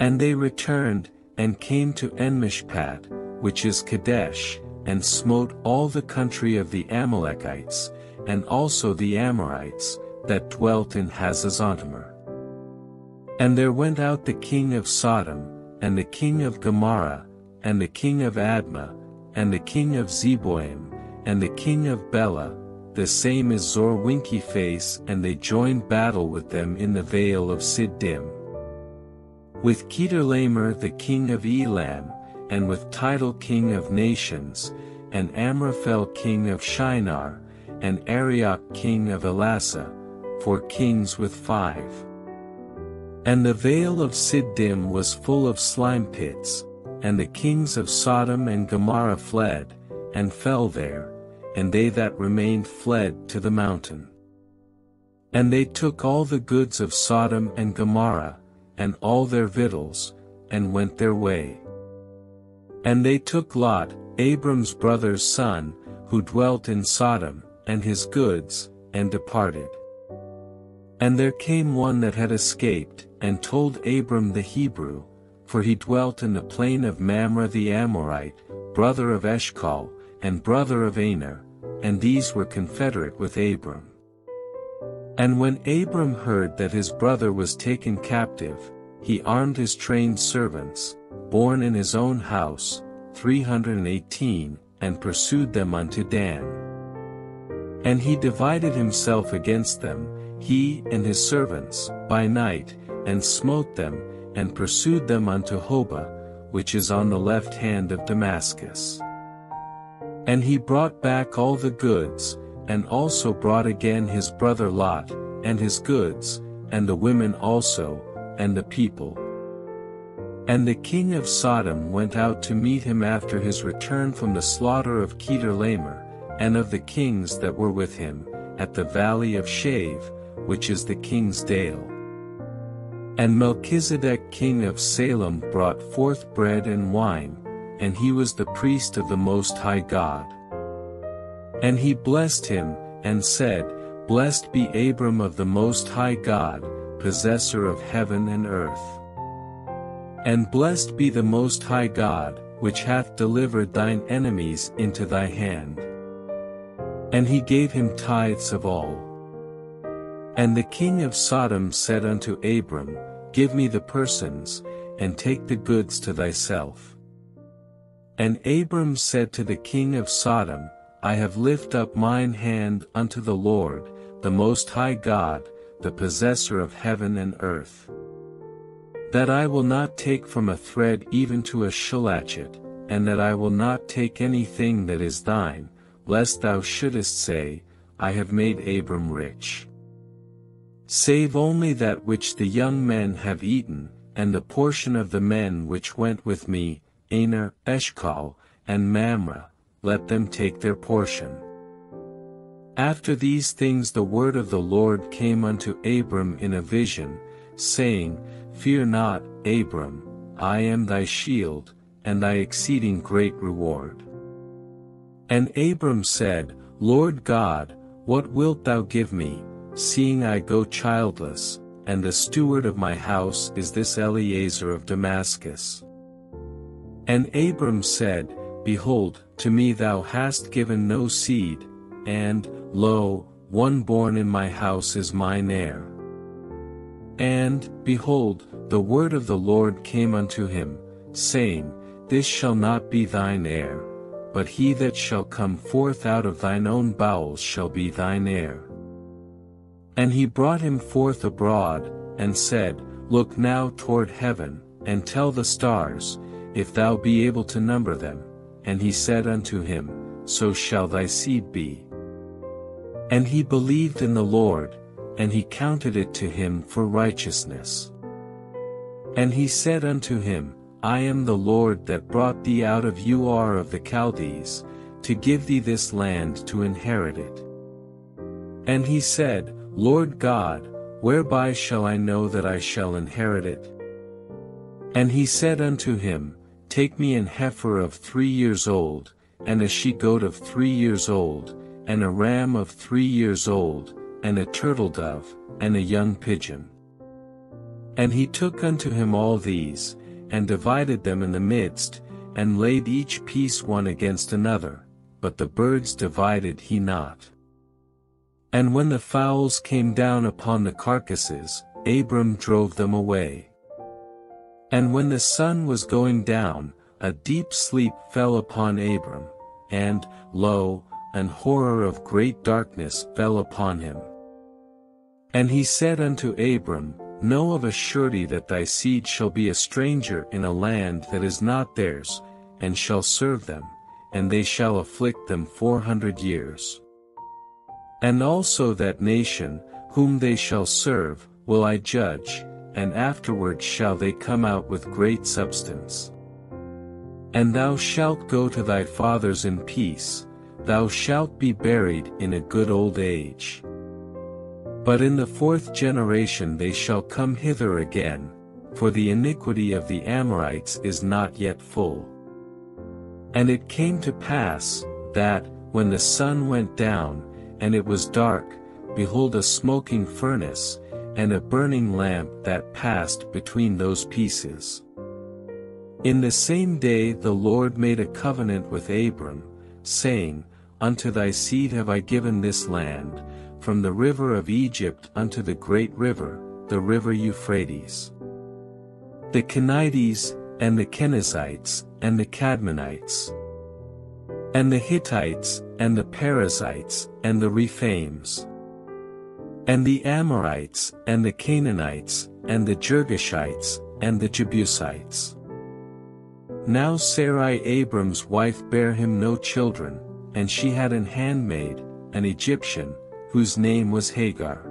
And they returned, and came to En-Mishpat, which is Kadesh, and smote all the country of the Amalekites, and also the Amorites, that dwelt in Hazazontamar. And there went out the king of Sodom, and the king of Gomorrah, and the king of Admah, and the king of Zeboim, and the king of Bela, the same is Zorwinkiface, and they joined battle with them in the vale of Siddim, with Chedorlaomer the king of Elam, and with Tidal king of nations, and Amraphel king of Shinar, and Arioch king of Elasa, for kings with five. And the vale of Siddim was full of slime pits, and the kings of Sodom and Gomorrah fled, and fell there, and they that remained fled to the mountain. And they took all the goods of Sodom and Gomorrah, and all their victuals, and went their way. And they took Lot, Abram's brother's son, who dwelt in Sodom, and his goods, and departed. And there came one that had escaped, and told Abram the Hebrew, for he dwelt in the plain of Mamre the Amorite, brother of Eshcol, and brother of Aner, and these were confederate with Abram. And when Abram heard that his brother was taken captive, he armed his trained servants, born in his own house, three hundred eighteen, and pursued them unto Dan. And he divided himself against them, he and his servants, by night, and smote them, and pursued them unto Hobah, which is on the left hand of Damascus. And he brought back all the goods, and also brought again his brother Lot, and his goods, and the women also, and the people. And the king of Sodom went out to meet him after his return from the slaughter of Chedorlaomer, and of the kings that were with him, at the valley of Shave, which is the king's dale. And Melchizedek king of Salem brought forth bread and wine, and he was the priest of the Most High God. And he blessed him, and said, Blessed be Abram of the Most High God, possessor of heaven and earth. And blessed be the Most High God, which hath delivered thine enemies into thy hand. And he gave him tithes of all. And the king of Sodom said unto Abram, Give me the persons, and take the goods to thyself. And Abram said to the king of Sodom, I have lifted up mine hand unto the Lord, the Most High God, the possessor of heaven and earth, that I will not take from a thread even to a shallachet, and that I will not take anything that is thine, lest thou shouldest say, I have made Abram rich, save only that which the young men have eaten, and the portion of the men which went with me, Aner, Eshcol, and Mamre, let them take their portion. After these things the word of the Lord came unto Abram in a vision, saying, Fear not, Abram, I am thy shield, and thy exceeding great reward. And Abram said, Lord God, what wilt thou give me, seeing I go childless, and the steward of my house is this Eleazar of Damascus? And Abram said, Behold, to me thou hast given no seed, and, lo, one born in my house is mine heir. And, behold, the word of the Lord came unto him, saying, This shall not be thine heir, but he that shall come forth out of thine own bowels shall be thine heir. And he brought him forth abroad, and said, Look now toward heaven, and tell the stars, if thou be able to number them. And he said unto him, So shall thy seed be. And he believed in the Lord, and he counted it to him for righteousness. And he said unto him, I am the Lord that brought thee out of Ur of the Chaldees, to give thee this land to inherit it. And he said, Lord God, whereby shall I know that I shall inherit it? And he said unto him, Take me an heifer of three years old, and a she-goat of three years old, and a ram of three years old, and a turtle-dove, and a young pigeon. And he took unto him all these, and divided them in the midst, and laid each piece one against another, but the birds divided he not. And when the fowls came down upon the carcasses, Abram drove them away. And when the sun was going down, a deep sleep fell upon Abram, and, lo, an horror of great darkness fell upon him. And he said unto Abram, Know of a surety that thy seed shall be a stranger in a land that is not theirs, and shall serve them, and they shall afflict them four hundred years. And also that nation, whom they shall serve, will I judge, and afterward shall they come out with great substance. And thou shalt go to thy fathers in peace, thou shalt be buried in a good old age. But in the fourth generation they shall come hither again, for the iniquity of the Amorites is not yet full. And it came to pass, that, when the sun went down, and it was dark, behold a smoking furnace, and a burning lamp that passed between those pieces. In the same day the Lord made a covenant with Abram, saying, Unto thy seed have I given this land, from the river of Egypt unto the great river, the river Euphrates. The Kenites, and the Kenizzites, and the Cadmonites, and the Hittites, and the Perizzites, and the Rephaims, and the Amorites, and the Canaanites, and the Girgashites, and the Jebusites. Now Sarai Abram's wife bare him no children, and she had an handmaid, an Egyptian, whose name was Hagar.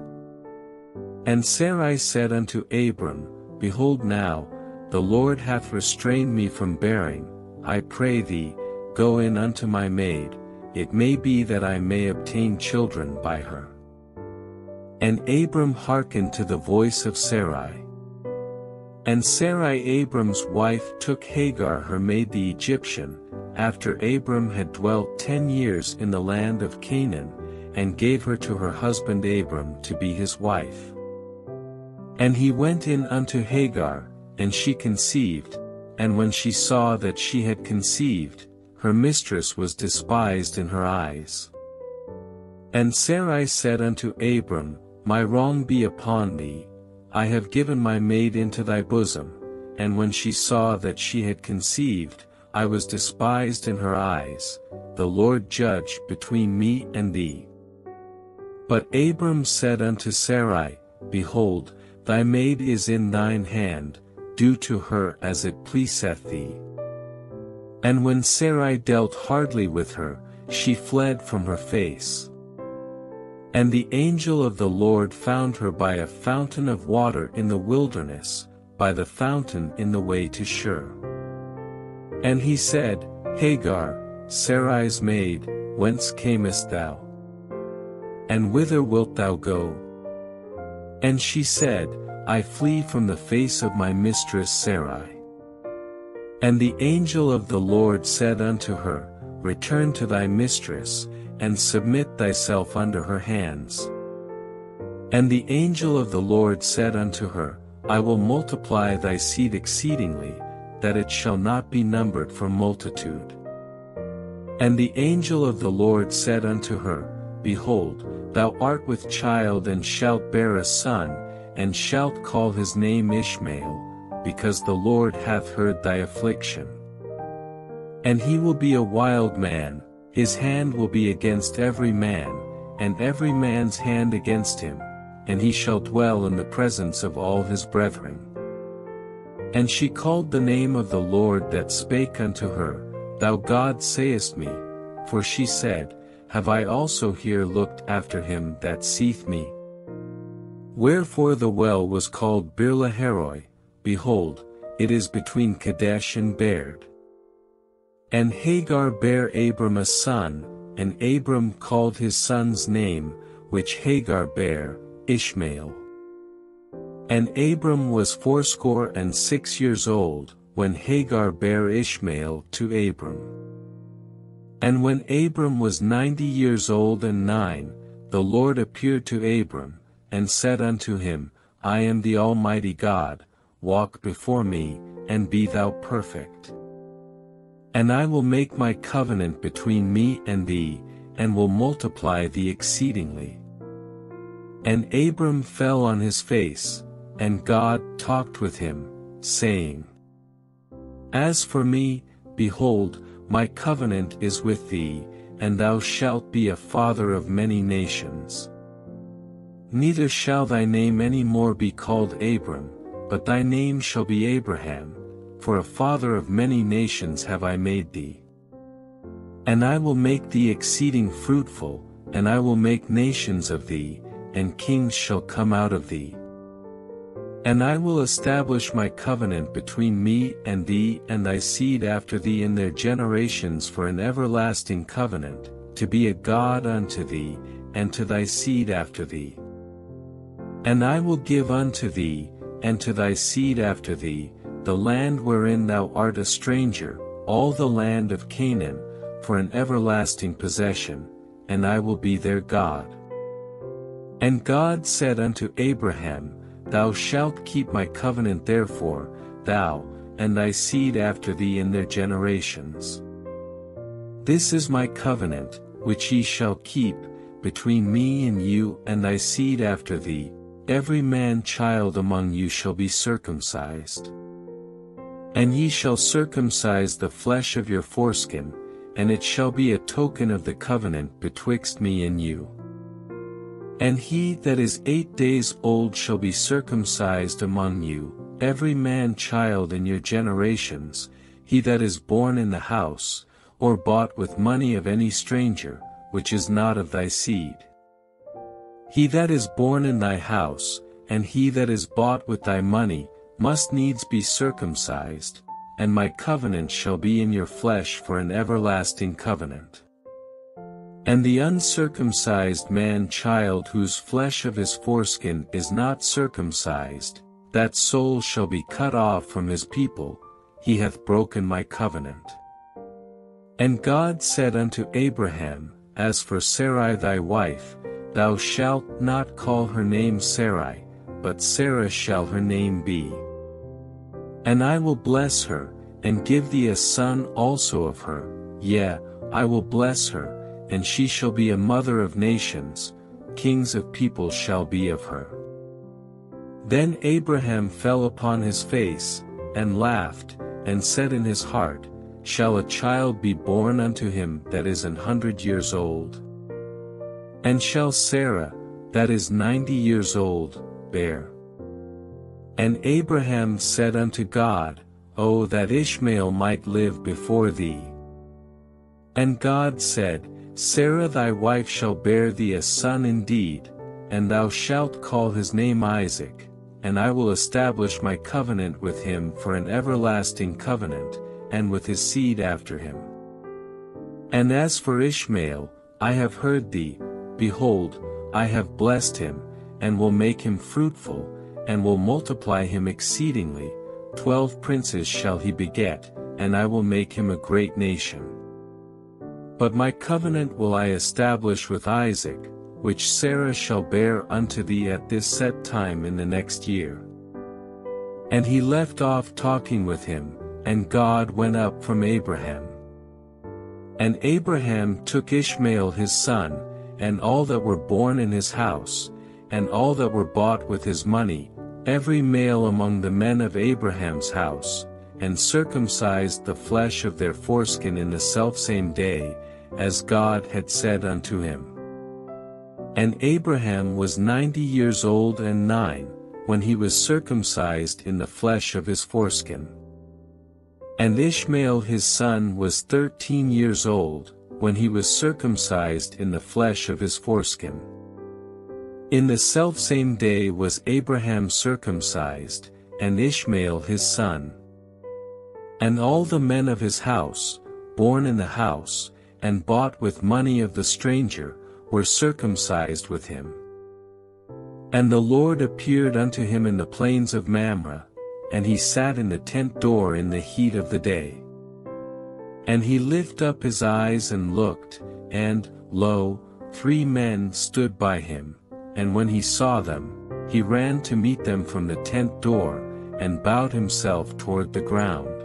And Sarai said unto Abram, Behold now, the Lord hath restrained me from bearing, I pray thee, go in unto my maid, it may be that I may obtain children by her. And Abram hearkened to the voice of Sarai. And Sarai Abram's wife took Hagar her maid the Egyptian, after Abram had dwelt ten years in the land of Canaan, and gave her to her husband Abram to be his wife. And he went in unto Hagar, and she conceived, and when she saw that she had conceived, her mistress was despised in her eyes. And Sarai said unto Abram, My wrong be upon thee, I have given my maid into thy bosom, and when she saw that she had conceived, I was despised in her eyes, the Lord judge between me and thee. But Abram said unto Sarai, Behold, thy maid is in thine hand, do to her as it pleaseth thee. And when Sarai dealt hardly with her, she fled from her face. And the angel of the Lord found her by a fountain of water in the wilderness, by the fountain in the way to Shur. And he said, Hagar, Sarai's maid, whence camest thou? And whither wilt thou go? And she said, I flee from the face of my mistress Sarai. And the angel of the Lord said unto her, Return to thy mistress, and submit thyself under her hands. And the angel of the Lord said unto her, I will multiply thy seed exceedingly, that it shall not be numbered for multitude. And the angel of the Lord said unto her, Behold, thou art with child and shalt bear a son, and shalt call his name Ishmael, because the Lord hath heard thy affliction. And he will be a wild man, his hand will be against every man, and every man's hand against him, and he shall dwell in the presence of all his brethren. And she called the name of the Lord that spake unto her, Thou God sayest me, for she said, Have I also here looked after him that seeth me? Wherefore the well was called Beer-lahai. Behold, it is between Kadesh and Bered. And Hagar bare Abram a son, and Abram called his son's name, which Hagar bare, Ishmael. And Abram was fourscore and six years old, when Hagar bare Ishmael to Abram. And when Abram was ninety years old and nine, the Lord appeared to Abram, and said unto him, I am the Almighty God, walk before me, and be thou perfect. And I will make my covenant between me and thee, and will multiply thee exceedingly. And Abram fell on his face, and God talked with him, saying, As for me, behold, my covenant is with thee, and thou shalt be a father of many nations. Neither shall thy name any more be called Abram, but thy name shall be Abraham, for a father of many nations have I made thee. And I will make thee exceeding fruitful, and I will make nations of thee, and kings shall come out of thee. And I will establish my covenant between me and thee and thy seed after thee in their generations for an everlasting covenant, to be a God unto thee, and to thy seed after thee. And I will give unto thee, and to thy seed after thee, the land wherein thou art a stranger, all the land of Canaan, for an everlasting possession, and I will be their God. And God said unto Abraham, Thou shalt keep my covenant therefore, thou, and thy seed after thee in their generations. This is my covenant, which ye shall keep, between me and you and thy seed after thee, every man child among you shall be circumcised. And ye shall circumcise the flesh of your foreskin, and it shall be a token of the covenant betwixt me and you. And he that is eight days old shall be circumcised among you, every man child in your generations, he that is born in the house, or bought with money of any stranger, which is not of thy seed. He that is born in thy house, and he that is bought with thy money, must needs be circumcised, and my covenant shall be in your flesh for an everlasting covenant. And the uncircumcised man child whose flesh of his foreskin is not circumcised, that soul shall be cut off from his people, he hath broken my covenant. And God said unto Abraham, As for Sarai thy wife, thou shalt not call her name Sarai, but Sarah shall her name be. And I will bless her, and give thee a son also of her, yea, I will bless her, and she shall be a mother of nations, kings of people shall be of her. Then Abraham fell upon his face, and laughed, and said in his heart, Shall a child be born unto him that is an hundred years old? And shall Sarah, that is ninety years old, bear? And Abraham said unto God, O that Ishmael might live before thee. And God said, Sarah thy wife shall bear thee a son indeed, and thou shalt call his name Isaac, and I will establish my covenant with him for an everlasting covenant, and with his seed after him. And as for Ishmael, I have heard thee, behold, I have blessed him, and will make him fruitful, and will multiply him exceedingly, twelve princes shall he beget, and I will make him a great nation. But my covenant will I establish with Isaac, which Sarah shall bear unto thee at this set time in the next year. And he left off talking with him, and God went up from Abraham. And Abraham took Ishmael his son, and all that were born in his house, and all that were bought with his money, every male among the men of Abraham's house, and circumcised the flesh of their foreskin in the selfsame day, as God had said unto him. And Abraham was ninety years old and nine, when he was circumcised in the flesh of his foreskin. And Ishmael his son was thirteen years old, when he was circumcised in the flesh of his foreskin. In the selfsame day was Abraham circumcised, and Ishmael his son. And all the men of his house, born in the house, and bought with money of the stranger, were circumcised with him. And the Lord appeared unto him in the plains of Mamre, and he sat in the tent door in the heat of the day. And he lifted up his eyes and looked, and, lo, three men stood by him, and when he saw them, he ran to meet them from the tent door, and bowed himself toward the ground.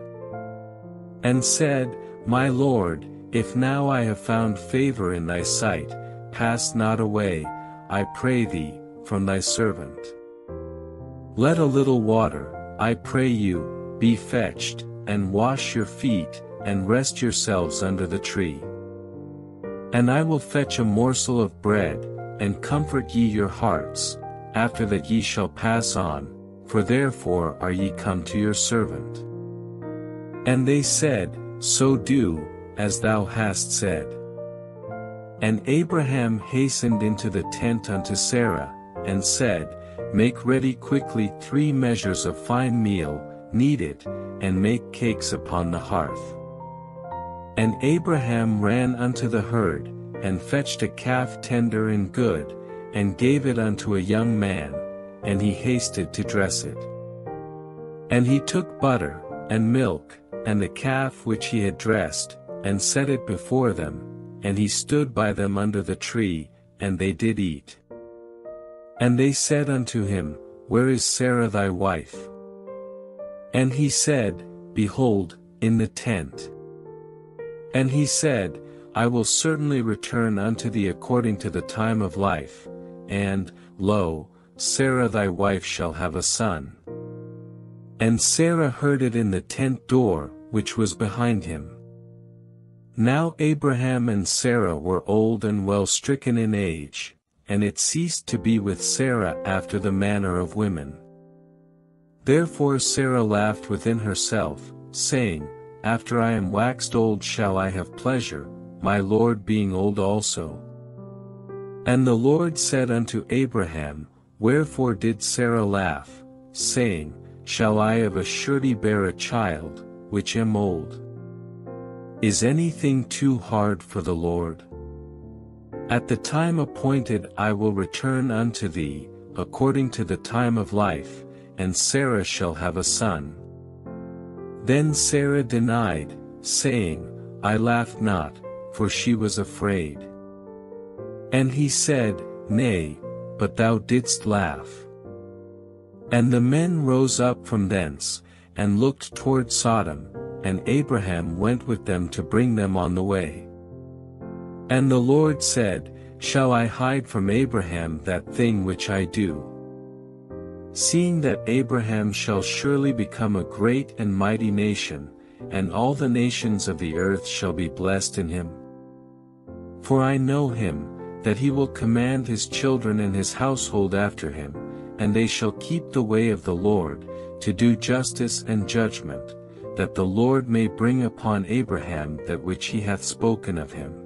And said, My Lord, if now I have found favor in thy sight, pass not away, I pray thee, from thy servant. Let a little water, I pray you, be fetched, and wash your feet, and rest yourselves under the tree. And I will fetch a morsel of bread, and comfort ye your hearts, after that ye shall pass on, for therefore are ye come to your servant. And they said, So do, as thou hast said. And Abraham hastened into the tent unto Sarah, and said, Make ready quickly three measures of fine meal, knead it, and make cakes upon the hearth. And Abraham ran unto the herd, and fetched a calf tender and good, and gave it unto a young man, and he hasted to dress it. And he took butter, and milk, and the calf which he had dressed, and set it before them, and he stood by them under the tree, and they did eat. And they said unto him, Where is Sarah thy wife? And he said, Behold, in the tent. And he said, I will certainly return unto thee according to the time of life, and, lo, Sarah thy wife shall have a son. And Sarah heard it in the tent door, which was behind him. Now Abraham and Sarah were old and well stricken in age, and it ceased to be with Sarah after the manner of women. Therefore Sarah laughed within herself, saying, After I am waxed old shall I have pleasure, my Lord being old also. And the Lord said unto Abraham, Wherefore did Sarah laugh, saying, Shall I of a surety bear a child, which am old? Is anything too hard for the Lord? At the time appointed I will return unto thee, according to the time of life, and Sarah shall have a son. Then Sarah denied, saying, I laughed not, for she was afraid. And he said, Nay, but thou didst laugh. And the men rose up from thence, and looked toward Sodom, and Abraham went with them to bring them on the way. And the Lord said, Shall I hide from Abraham that thing which I do? Seeing that Abraham shall surely become a great and mighty nation, and all the nations of the earth shall be blessed in him. For I know him, that he will command his children and his household after him, and they shall keep the way of the Lord, to do justice and judgment, that the Lord may bring upon Abraham that which he hath spoken of him.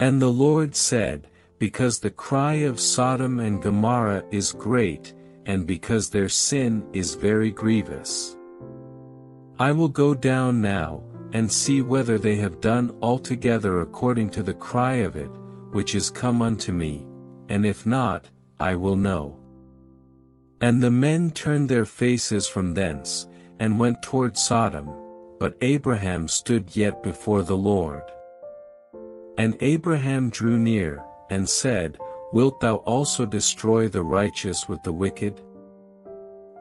And the Lord said, Because the cry of Sodom and Gomorrah is great, and because their sin is very grievous. I will go down now, and see whether they have done altogether according to the cry of it, which is come unto me, and if not, I will know. And the men turned their faces from thence, and went toward Sodom, but Abraham stood yet before the Lord. And Abraham drew near, and said, Wilt thou also destroy the righteous with the wicked?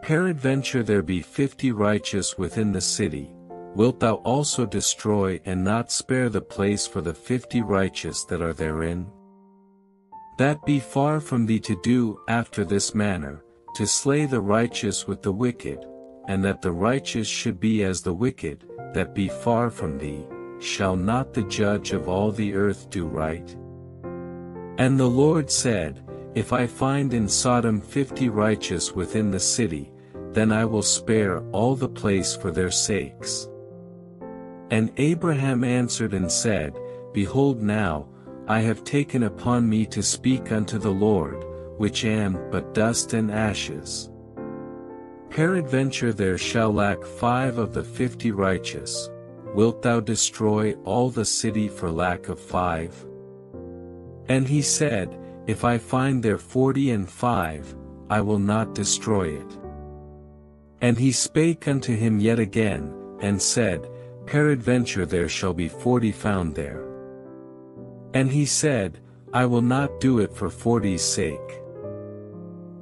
Peradventure there be fifty righteous within the city, wilt thou also destroy and not spare the place for the fifty righteous that are therein? That be far from thee to do after this manner, to slay the righteous with the wicked, and that the righteous should be as the wicked, that be far from thee. Shall not the judge of all the earth do right? And the Lord said, If I find in Sodom fifty righteous within the city, then I will spare all the place for their sakes. And Abraham answered and said, Behold now, I have taken upon me to speak unto the Lord, which am but dust and ashes. Peradventure there shall lack five of the fifty righteous. Wilt thou destroy all the city for lack of five? And he said, If I find there forty and five, I will not destroy it. And he spake unto him yet again, and said, Peradventure there shall be forty found there. And he said, I will not do it for forty's sake.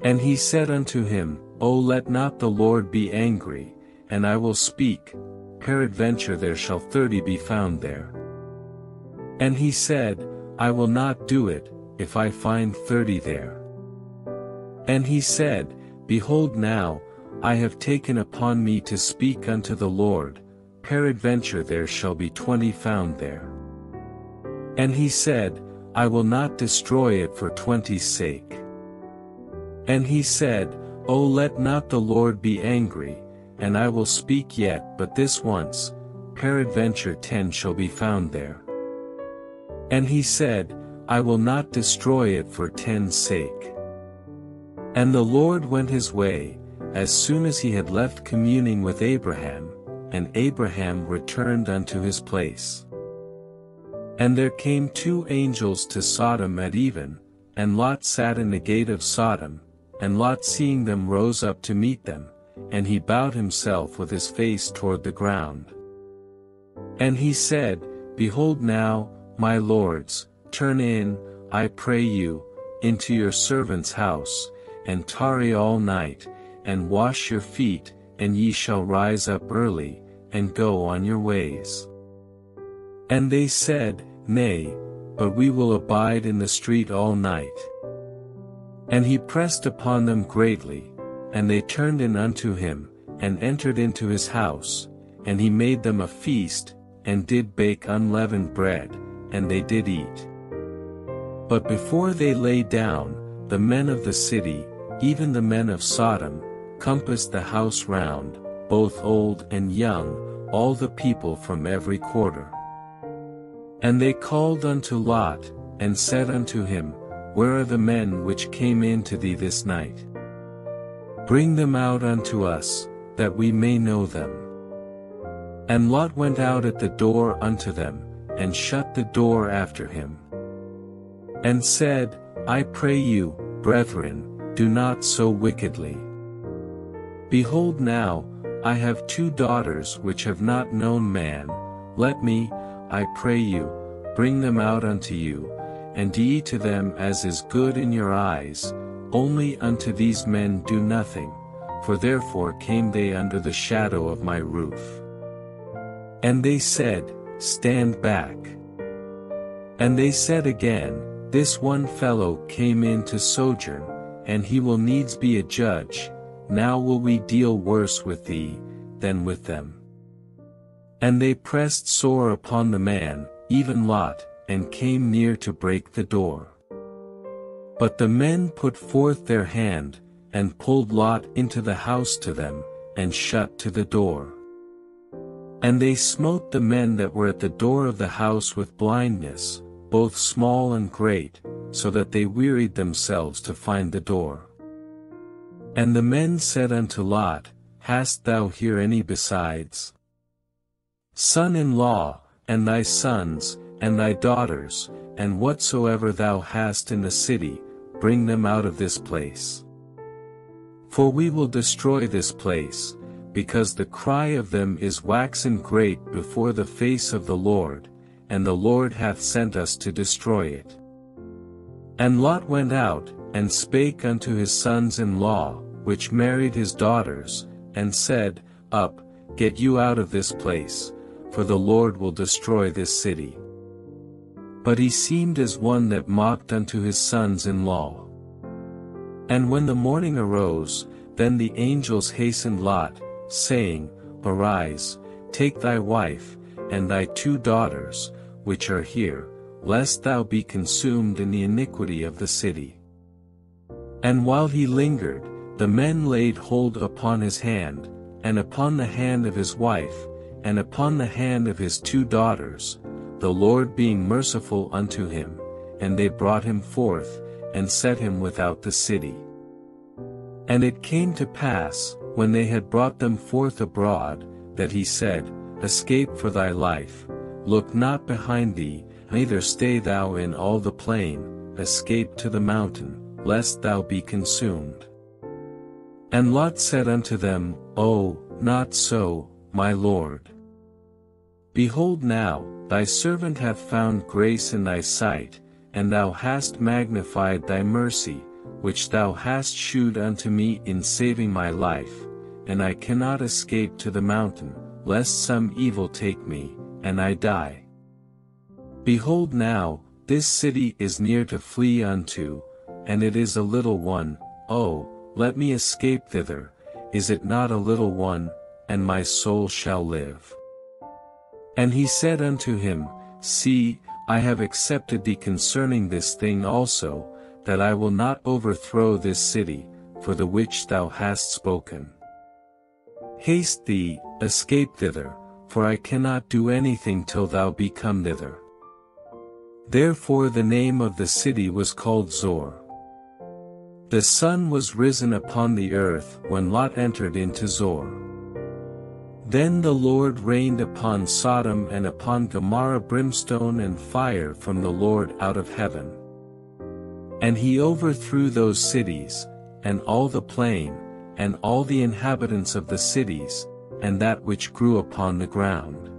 And he said unto him, O let not the Lord be angry, and I will speak, peradventure there shall thirty be found there. And he said, I will not do it, if I find thirty there. And he said, Behold now, I have taken upon me to speak unto the Lord, peradventure there shall be twenty found there. And he said, I will not destroy it for twenty's sake. And he said, O let not the Lord be angry, and I will speak yet but this once, peradventure ten shall be found there. And he said, I will not destroy it for ten's sake. And the Lord went his way, as soon as he had left communing with Abraham, and Abraham returned unto his place. And there came two angels to Sodom at even, and Lot sat in the gate of Sodom, and Lot seeing them rose up to meet them, and he bowed himself with his face toward the ground. And he said, Behold now, my lords, turn in, I pray you, into your servant's house, and tarry all night, and wash your feet, and ye shall rise up early, and go on your ways. And they said, Nay, but we will abide in the street all night. And he pressed upon them greatly, and they turned in unto him, and entered into his house, and he made them a feast, and did bake unleavened bread, and they did eat. But before they lay down, the men of the city, even the men of Sodom, compassed the house round, both old and young, all the people from every quarter. And they called unto Lot, and said unto him, Where are the men which came in to thee this night? Bring them out unto us, that we may know them. And Lot went out at the door unto them, and shut the door after him. And said, I pray you, brethren, do not so wickedly. Behold now, I have two daughters which have not known man, let me, I pray you, bring them out unto you, and ye to them as is good in your eyes, only unto these men do nothing, for therefore came they under the shadow of my roof. And they said, Stand back. And they said again, This one fellow came in to sojourn, and he will needs be a judge, now will we deal worse with thee, than with them. And they pressed sore upon the man, even Lot, and came near to break the door. But the men put forth their hand, and pulled Lot into the house to them, and shut to the door. And they smote the men that were at the door of the house with blindness, both small and great, so that they wearied themselves to find the door. And the men said unto Lot, Hast thou here any besides? Son-in-law, and thy sons, and thy daughters, and whatsoever thou hast in the city, bring them out of this place. For we will destroy this place, because the cry of them is waxen great before the face of the Lord, and the Lord hath sent us to destroy it. And Lot went out, and spake unto his sons-in-law, which married his daughters, and said, Up, get you out of this place, for the Lord will destroy this city. But he seemed as one that mocked unto his sons-in-law. And when the morning arose, then the angels hastened Lot, saying, Arise, take thy wife, and thy two daughters, which are here, lest thou be consumed in the iniquity of the city. And while he lingered, the men laid hold upon his hand, and upon the hand of his wife, and upon the hand of his two daughters, the Lord being merciful unto him, and they brought him forth, and set him without the city. And it came to pass, when they had brought them forth abroad, that he said, Escape for thy life, look not behind thee, neither stay thou in all the plain, escape to the mountain, lest thou be consumed. And Lot said unto them, O, not so, my lord. Behold now, thy servant hath found grace in thy sight, and thou hast magnified thy mercy, which thou hast shewed unto me in saving my life, and I cannot escape to the mountain, lest some evil take me, and I die. Behold now, this city is near to flee unto, and it is a little one, O, let me escape thither, is it not a little one, and my soul shall live. And he said unto him, See, I have accepted thee concerning this thing also, that I will not overthrow this city, for the which thou hast spoken. Haste thee, escape thither, for I cannot do anything till thou be come thither. Therefore the name of the city was called Zoar. The sun was risen upon the earth when Lot entered into Zoar. Then the Lord rained upon Sodom and upon Gomorrah brimstone and fire from the Lord out of heaven. And he overthrew those cities, and all the plain, and all the inhabitants of the cities, and that which grew upon the ground.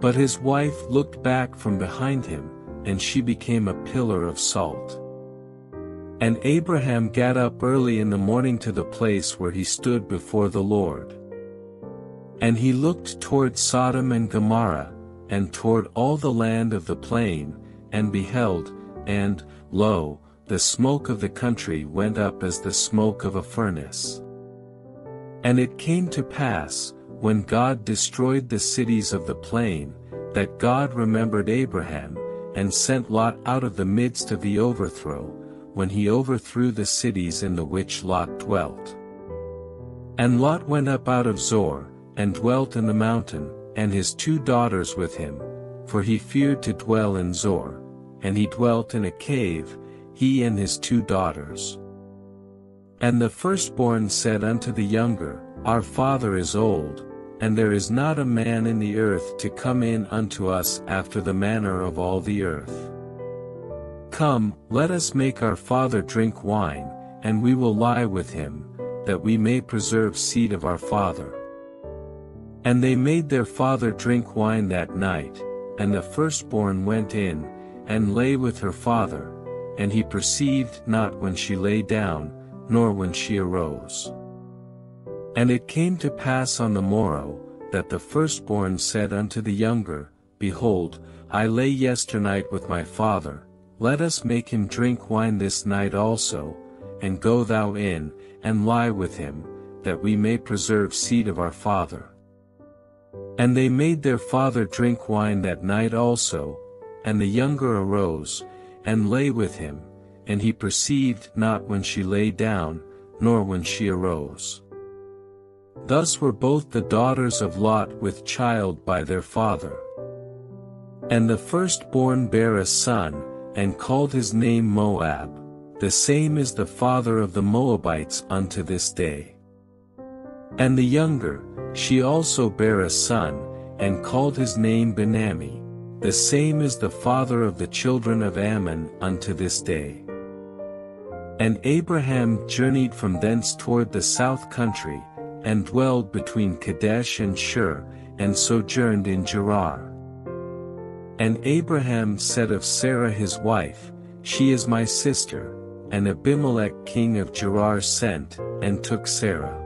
But his wife looked back from behind him, and she became a pillar of salt. And Abraham got up early in the morning to the place where he stood before the Lord. And he looked toward Sodom and Gomorrah, and toward all the land of the plain, and beheld, and, lo, the smoke of the country went up as the smoke of a furnace. And it came to pass, when God destroyed the cities of the plain, that God remembered Abraham, and sent Lot out of the midst of the overthrow, when he overthrew the cities in the which Lot dwelt. And Lot went up out of Zoar, and dwelt in the mountain, and his two daughters with him, for he feared to dwell in Zoar, and he dwelt in a cave, he and his two daughters. And the firstborn said unto the younger, Our father is old, and there is not a man in the earth to come in unto us after the manner of all the earth. Come, let us make our father drink wine, and we will lie with him, that we may preserve seed of our father. And they made their father drink wine that night, and the firstborn went in, and lay with her father, and he perceived not when she lay down, nor when she arose. And it came to pass on the morrow, that the firstborn said unto the younger, Behold, I lay yesternight with my father, let us make him drink wine this night also, and go thou in, and lie with him, that we may preserve seed of our father. And they made their father drink wine that night also, and the younger arose, and lay with him, and he perceived not when she lay down, nor when she arose. Thus were both the daughters of Lot with child by their father. And the firstborn bare a son, and called his name Moab, the same is the father of the Moabites unto this day. And the younger, she also bare a son, and called his name Benami, the same is the father of the children of Ammon unto this day. And Abraham journeyed from thence toward the south country, and dwelled between Kadesh and Shur, and sojourned in Gerar. And Abraham said of Sarah his wife, She is my sister, and Abimelech king of Gerar sent, and took Sarah.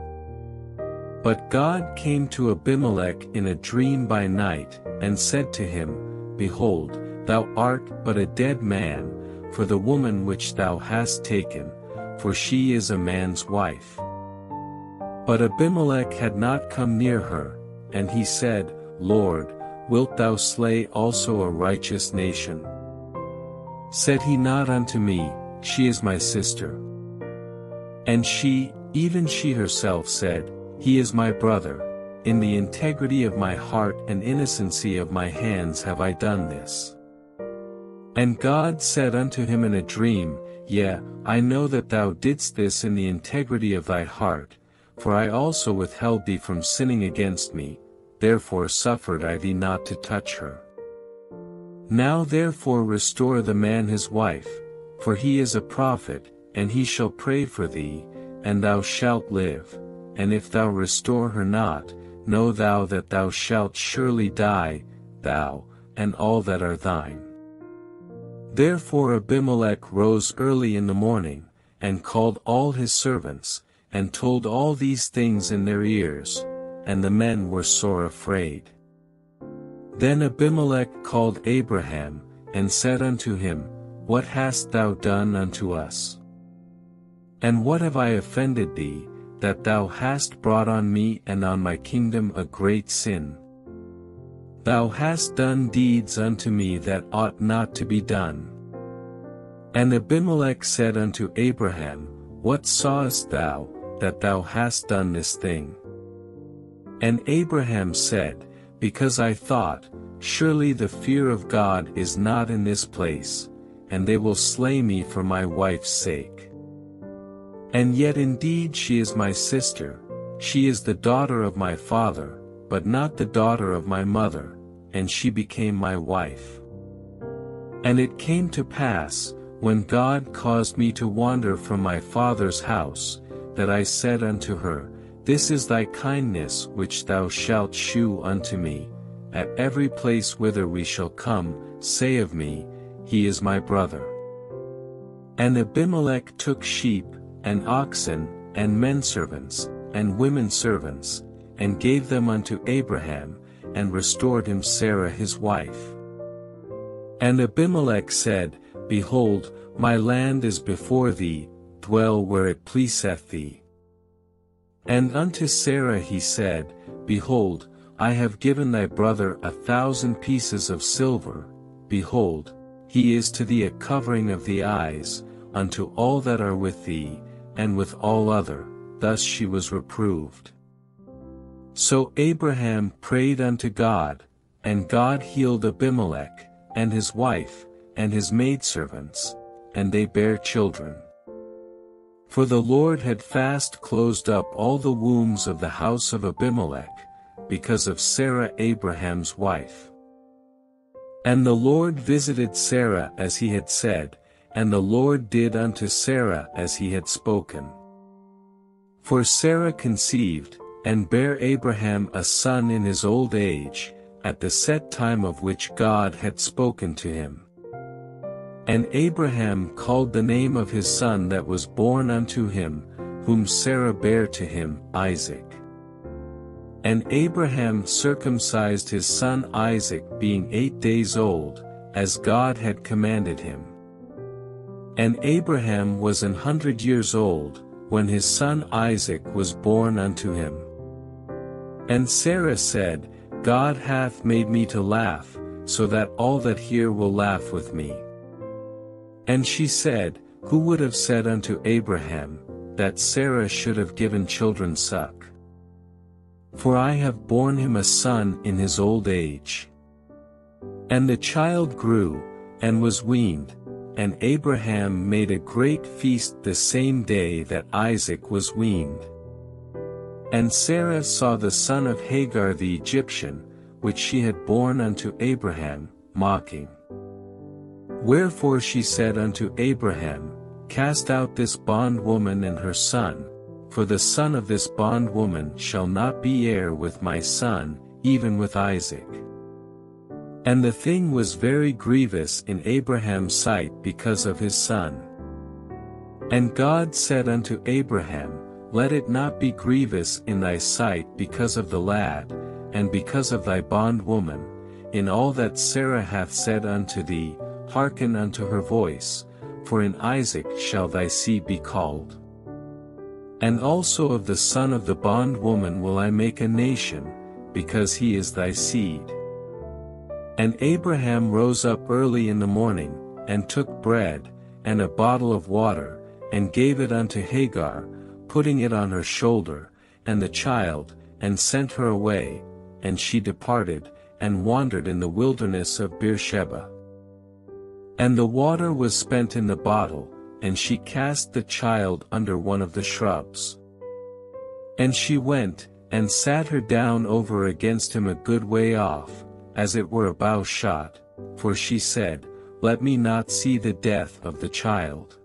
But God came to Abimelech in a dream by night, and said to him, Behold, thou art but a dead man, for the woman which thou hast taken, for she is a man's wife. But Abimelech had not come near her, and he said, Lord, wilt thou slay also a righteous nation? Said he not unto me, She is my sister? And she, even she herself said, He is my brother, in the integrity of my heart and innocency of my hands have I done this. And God said unto him in a dream, Yea, I know that thou didst this in the integrity of thy heart, for I also withheld thee from sinning against me, therefore suffered I thee not to touch her. Now therefore restore the man his wife, for he is a prophet, and he shall pray for thee, and thou shalt live, and if thou restore her not, know thou that thou shalt surely die, thou, and all that are thine. Therefore Abimelech rose early in the morning, and called all his servants, and told all these things in their ears, and the men were sore afraid. Then Abimelech called Abraham, and said unto him, What hast thou done unto us? And what have I offended thee, that thou hast brought on me and on my kingdom a great sin? Thou hast done deeds unto me that ought not to be done. And Abimelech said unto Abraham, What sawest thou, that thou hast done this thing? And Abraham said, Because I thought, Surely the fear of God is not in this place, and they will slay me for my wife's sake. And yet indeed she is my sister, she is the daughter of my father, but not the daughter of my mother, and she became my wife. And it came to pass, when God caused me to wander from my father's house, that I said unto her, This is thy kindness which thou shalt shew unto me, at every place whither we shall come, say of me, He is my brother. And Abimelech took sheep, and oxen, and men servants, and women servants, and gave them unto Abraham, and restored him Sarah his wife. And Abimelech said, Behold, my land is before thee, dwell where it pleaseth thee. And unto Sarah he said, Behold, I have given thy brother a thousand pieces of silver, behold, he is to thee a covering of the eyes, unto all that are with thee, and with all other, thus she was reproved. So Abraham prayed unto God, and God healed Abimelech, and his wife, and his maidservants, and they bare children. For the Lord had fast closed up all the wombs of the house of Abimelech, because of Sarah Abraham's wife. And the Lord visited Sarah as he had said, and the Lord did unto Sarah as he had spoken. For Sarah conceived, and bare Abraham a son in his old age, at the set time of which God had spoken to him. And Abraham called the name of his son that was born unto him, whom Sarah bare to him, Isaac. And Abraham circumcised his son Isaac being eight days old, as God had commanded him. And Abraham was an hundred years old, when his son Isaac was born unto him. And Sarah said, God hath made me to laugh, so that all that hear will laugh with me. And she said, Who would have said unto Abraham, that Sarah should have given children suck? For I have borne him a son in his old age. And the child grew, and was weaned, and Abraham made a great feast the same day that Isaac was weaned. And Sarah saw the son of Hagar the Egyptian, which she had borne unto Abraham, mocking. Wherefore she said unto Abraham, Cast out this bondwoman and her son, for the son of this bondwoman shall not be heir with my son, even with Isaac. And the thing was very grievous in Abraham's sight because of his son. And God said unto Abraham, Let it not be grievous in thy sight because of the lad, and because of thy bondwoman, in all that Sarah hath said unto thee, hearken unto her voice, for in Isaac shall thy seed be called. And also of the son of the bondwoman will I make a nation, because he is thy seed. And Abraham rose up early in the morning, and took bread, and a bottle of water, and gave it unto Hagar, putting it on her shoulder, and the child, and sent her away, and she departed, and wandered in the wilderness of Beersheba. And the water was spent in the bottle, and she cast the child under one of the shrubs. And she went, and sat her down over against him a good way off, as it were a bow shot, for she said, Let me not see the death of the child.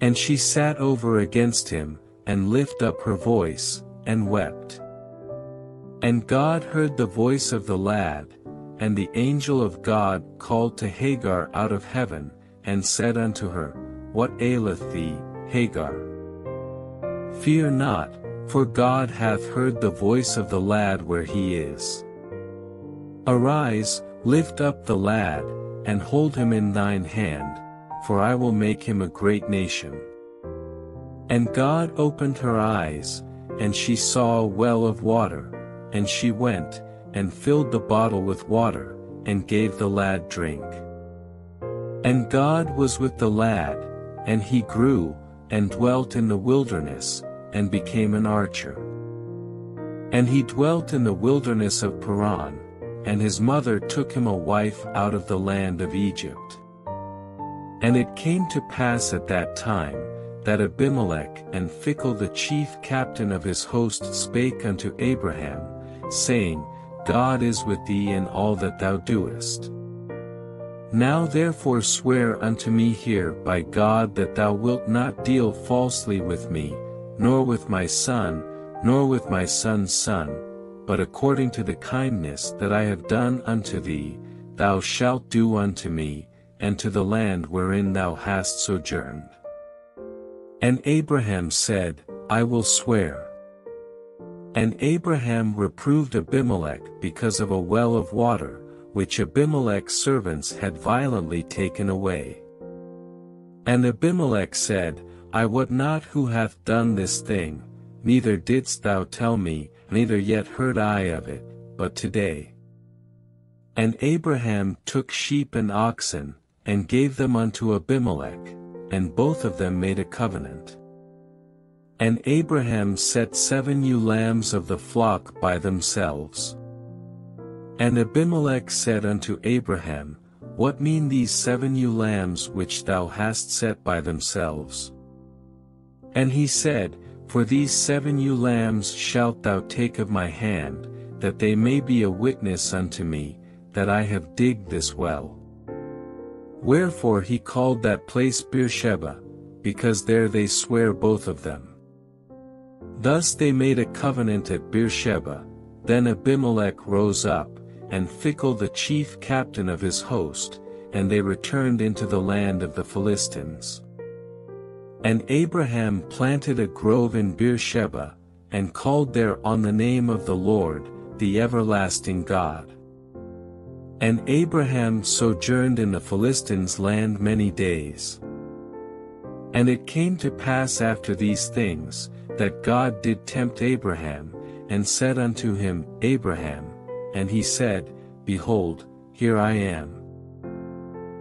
And she sat over against him, and lift up her voice, and wept. And God heard the voice of the lad, and the angel of God called to Hagar out of heaven, and said unto her, What aileth thee, Hagar? Fear not, for God hath heard the voice of the lad where he is. Arise, lift up the lad, and hold him in thine hand, for I will make him a great nation. And God opened her eyes, and she saw a well of water, and she went, and filled the bottle with water, and gave the lad drink. And God was with the lad, and he grew, and dwelt in the wilderness, and became an archer. And he dwelt in the wilderness of Paran, and his mother took him a wife out of the land of Egypt. And it came to pass at that time, that Abimelech and Phicol the chief captain of his host spake unto Abraham, saying, God is with thee in all that thou doest. Now therefore swear unto me here by God that thou wilt not deal falsely with me, nor with my son, nor with my son's son, but according to the kindness that I have done unto thee, thou shalt do unto me, and to the land wherein thou hast sojourned. And Abraham said, I will swear. And Abraham reproved Abimelech because of a well of water, which Abimelech's servants had violently taken away. And Abimelech said, I wot not who hath done this thing, neither didst thou tell me, neither yet heard I of it, but today. And Abraham took sheep and oxen, and gave them unto Abimelech, and both of them made a covenant. And Abraham set seven ewe lambs of the flock by themselves. And Abimelech said unto Abraham, What mean these seven ewe lambs which thou hast set by themselves? And he said, For these seven ewe lambs shalt thou take of my hand, that they may be a witness unto me, that I have digged this well. Wherefore he called that place Beersheba, because there they sware both of them. Thus they made a covenant at Beersheba. Then Abimelech rose up, and Phicol the chief captain of his host, and they returned into the land of the Philistines. And Abraham planted a grove in Beersheba, and called there on the name of the Lord, the everlasting God. And Abraham sojourned in the Philistines' land many days. And it came to pass after these things, that God did tempt Abraham, and said unto him, Abraham, and he said, Behold, here I am.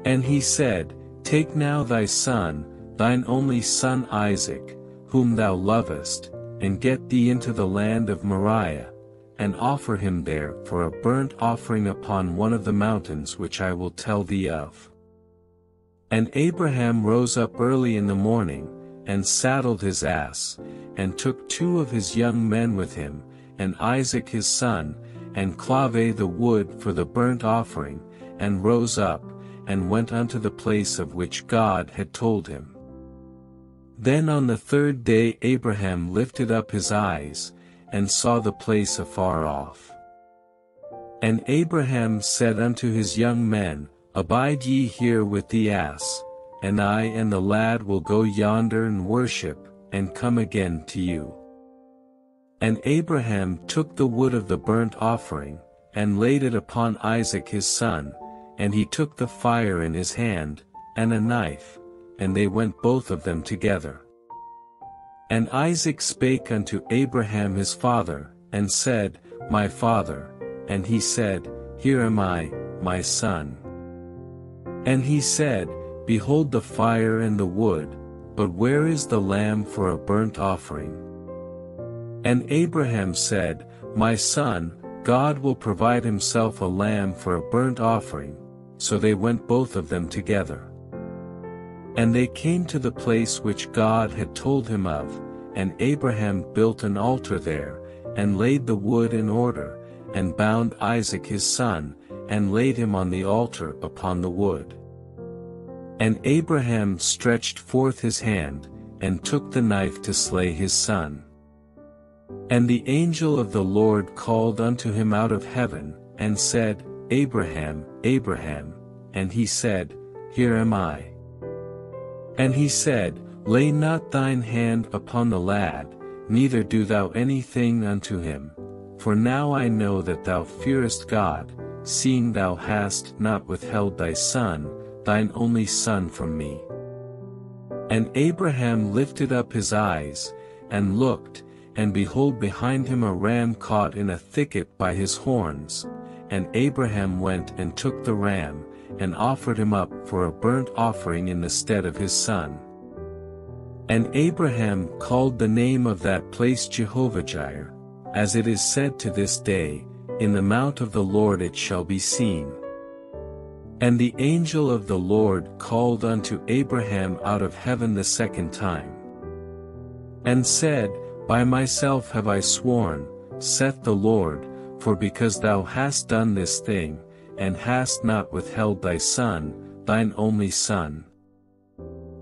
And he said, Take now thy son, thine only son Isaac, whom thou lovest, and get thee into the land of Moriah, and offer him there for a burnt offering upon one of the mountains which I will tell thee of. And Abraham rose up early in the morning, and saddled his ass, and took two of his young men with him, and Isaac his son, and clave the wood for the burnt offering, and rose up, and went unto the place of which God had told him. Then on the third day Abraham lifted up his eyes, and saw the place afar off. And Abraham said unto his young men, Abide ye here with the ass, and I and the lad will go yonder and worship, and come again to you. And Abraham took the wood of the burnt offering, and laid it upon Isaac his son, and he took the fire in his hand, and a knife, and they went both of them together. And Isaac spake unto Abraham his father, and said, My father. And he said, Here am I, my son. And he said, Behold the fire and the wood, but where is the lamb for a burnt offering? And Abraham said, My son, God will provide himself a lamb for a burnt offering. So they went both of them together. And they came to the place which God had told him of, and Abraham built an altar there, and laid the wood in order, and bound Isaac his son, and laid him on the altar upon the wood. And Abraham stretched forth his hand, and took the knife to slay his son. And the angel of the Lord called unto him out of heaven, and said, Abraham, Abraham. And he said, Here am I. And he said, Lay not thine hand upon the lad, neither do thou anything unto him. For now I know that thou fearest God, seeing thou hast not withheld thy son, thine only son from me. And Abraham lifted up his eyes, and looked, and behold behind him a ram caught in a thicket by his horns. And Abraham went and took the ram, and offered him up for a burnt offering in the stead of his son. And Abraham called the name of that place Jehovah-Jireh, as it is said to this day, In the mount of the Lord it shall be seen. And the angel of the Lord called unto Abraham out of heaven the second time, and said, By myself have I sworn, saith the Lord, for because thou hast done this thing, and hast not withheld thy son, thine only son,